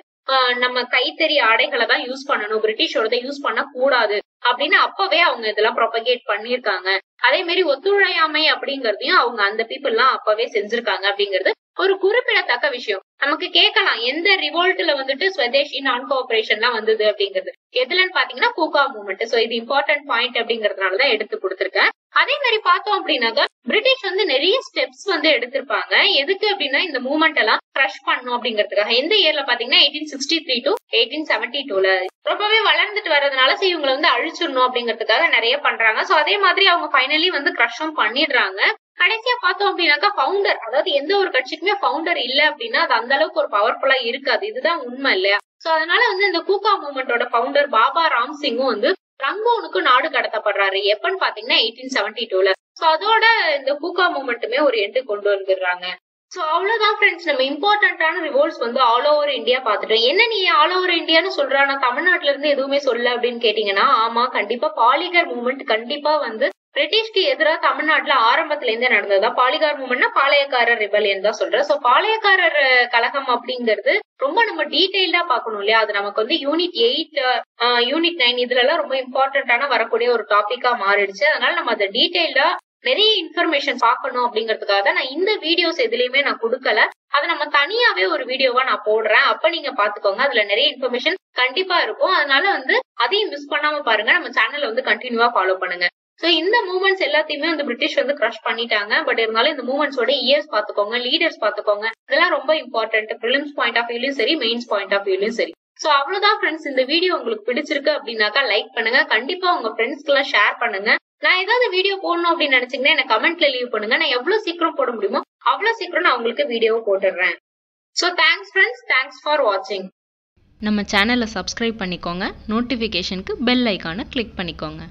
நம்ம கைத்தறி ஆடைகளை தான் யூஸ் பண்ணணும், பிரிட்டிஷோட யூஸ் பண்ண கூடாது அப்படின்னு அப்பவே அவங்க இதெல்லாம் ப்ரொபகேட் பண்ணிருக்காங்க. அதே மாதிரி ஒத்துழையாமை அப்படிங்கறதையும் அவங்க அந்த பீப்புள் எல்லாம் அப்பவே செஞ்சிருக்காங்க அப்படிங்கிறது ஒரு குறிப்பிடத்தக்க விஷயம். நமக்கு கேட்கலாம் எந்த ரிவோல்ட்ல வந்துட்டு ஸ்வதேசி, நான் கோஆபரேஷன் எல்லாம் வந்தது அப்படிங்கிறது எதுலன்னு பாத்தீங்கன்னா கூகா மூவ்மெண்ட். சோ இது இம்பார்ட்டன்ட் பாயிண்ட் அப்படிங்கறதுனாலதான் எடுத்து கொடுத்திருக்கேன். அதே மாதிரி பார்த்தோம் அப்படின்னாக்கா பிரிட்டிஷ் வந்து நிறைய ஸ்டெப்ஸ் வந்து எடுத்திருப்பாங்க. எதுக்கு அப்படின்னா இந்த மூவ்மெண்ட் எல்லாம் கிரஷ் பண்ணும் அப்படிங்கறதுக்காக. எந்த இயர்ல பாத்தீங்கன்னா 1863 to 1872 ரொம்பவே வளர்ந்துட்டு வர்றதுனால சரி இவங்களை வந்து அழிச்சிடணும் அப்படிங்கறதுக்காக நிறைய பண்றாங்க. சோ அதே மாதிரி அவங்க ஃபைனலி வந்து கிரஷும் பண்ணிடுறாங்க. கடைசியா பார்த்தோம் அப்படின்னாக்கா பவுண்டர், அதாவது எந்த ஒரு கட்சிக்குமே பவுண்டர் இல்ல அப்படின்னா அது அந்த அளவுக்கு ஒரு பவர்ஃபுல்லா இருக்காது, இதுதான் உண்மை இல்லையா. சோ அதனால வந்து இந்த கூகா மூவ்மெண்டோட பவுண்டர் பாபா ராம் சிங்கும் வந்து ரங்கோனுக்கு நாடு கடத்தப்படுறாரு. எப்பன்னு பாத்தீங்கன்னா 1872. So அதோட இந்த கூகா மூமெண்ட்டுமே ஒரு எண்டு கொண்டு வந்துடுறாங்க. So அவ்வளவுதான் ஃப்ரெண்ட்ஸ், நம்ம இம்பார்ட்டன்டான ரிவோல்ட்ஸ் வந்து ஆல் ஓவர் இந்தியா பாத்துட்டோம். என்ன நீ ஆல் ஓவர் இந்தியான்னு சொல்றானா தமிழ்நாட்டுல இருந்து எதுவுமே சொல்ல அப்படின்னு கேட்டீங்கன்னா, ஆமா கண்டிப்பா பாலிகர் மூமெண்ட் கண்டிப்பா வந்து பிரிட்டிஷ்க்கு எதிராக தமிழ்நாட்டுல ஆரம்பத்துல இருந்தே நடந்ததா. பாலிகார் மூமெண்ட்னா பாளையக்காரர் ரிபெலியன் தான் சொல்றேன். சோ பாளையக்காரர் கழகம் அப்படிங்கிறது ரொம்ப நம்ம டீடைல்டா பாக்கணும் இல்லையா. அது நமக்கு வந்து யூனிட் 8 யூனிட் 9 இதுல எல்லாம் ரொம்ப இம்பார்ட்டன்டான வரக்கூடிய ஒரு டாபிக்கா மாறிடுச்சு. அதனால நம்ம அதை டீடைல்டா நிறைய இன்ஃபர்மேஷன் பாக்கணும் அப்படிங்கறதுக்காக தான் நான் இந்த வீடியோஸ் எதுலயுமே நான் கொடுக்கல. அதை நம்ம தனியாவே ஒரு வீடியோவா நான் போடுறேன், அப்ப நீங்க பாத்துக்கோங்க. அதுல நிறைய இன்ஃபர்மேஷன் கண்டிப்பா இருக்கும். அதனால வந்து அதையும் மிஸ் பண்ணாம பாருங்க. நம்ம சேனல்ல வந்து கண்டினியூவா ஃபாலோ பண்ணுங்க. சோ இந்த மூமெண்ட்ஸ் எல்லாத்தையுமே வந்து பிரிட்டிஷ் வந்து கிரஷ் பண்ணிட்டாங்க. பட் இருந்தாலும் இந்த மூமெண்ட்ஸோட இயர்ஸ் பாத்துக்கோங்க, லீடர்ஸ் பாத்துக்கோங்க. இதெல்லாம் ரொம்ப இம்பார்ட்டன்ட், பிரிலிம்ஸ் பாயிண்ட் ஆஃப் வியூலயும் சரி, மெயின்ஸ் பாயிண்ட் ஆஃப் வியூலயும் சரி. சோ அவ்வளவுதான் ஃப்ரெண்ட்ஸ். இந்த வீடியோ உங்களுக்கு பிடிச்சிருக்கு அப்படின்னாக்கா லைக் பண்ணுங்க, கண்டிப்பா உங்க ஃப்ரெண்ட்ஸ்க்கு எல்லாம் ஷேர் பண்ணுங்க. நான் ஏதாவது வீடியோ போடணும் அப்படின்னு நினைச்சீங்கன்னா என்ன கமெண்ட்ல லீவ் பண்ணுங்க. நான் எவ்வளவு சீக்கிரம் போட முடியுமோ அவ்வளவு சீக்கிரம் நான் உங்களுக்கு வீடியோவை போட்டுடுறேன். So thanks friends, thanks for வாட்சிங். நம்ம சேனலை சப்ஸ்கிரைப் பண்ணிக்கோங்க, நோட்டிஃபிகேஷனுக்கு பெல் ஐக்கானை கிளிக் பண்ணிக்கோங்க.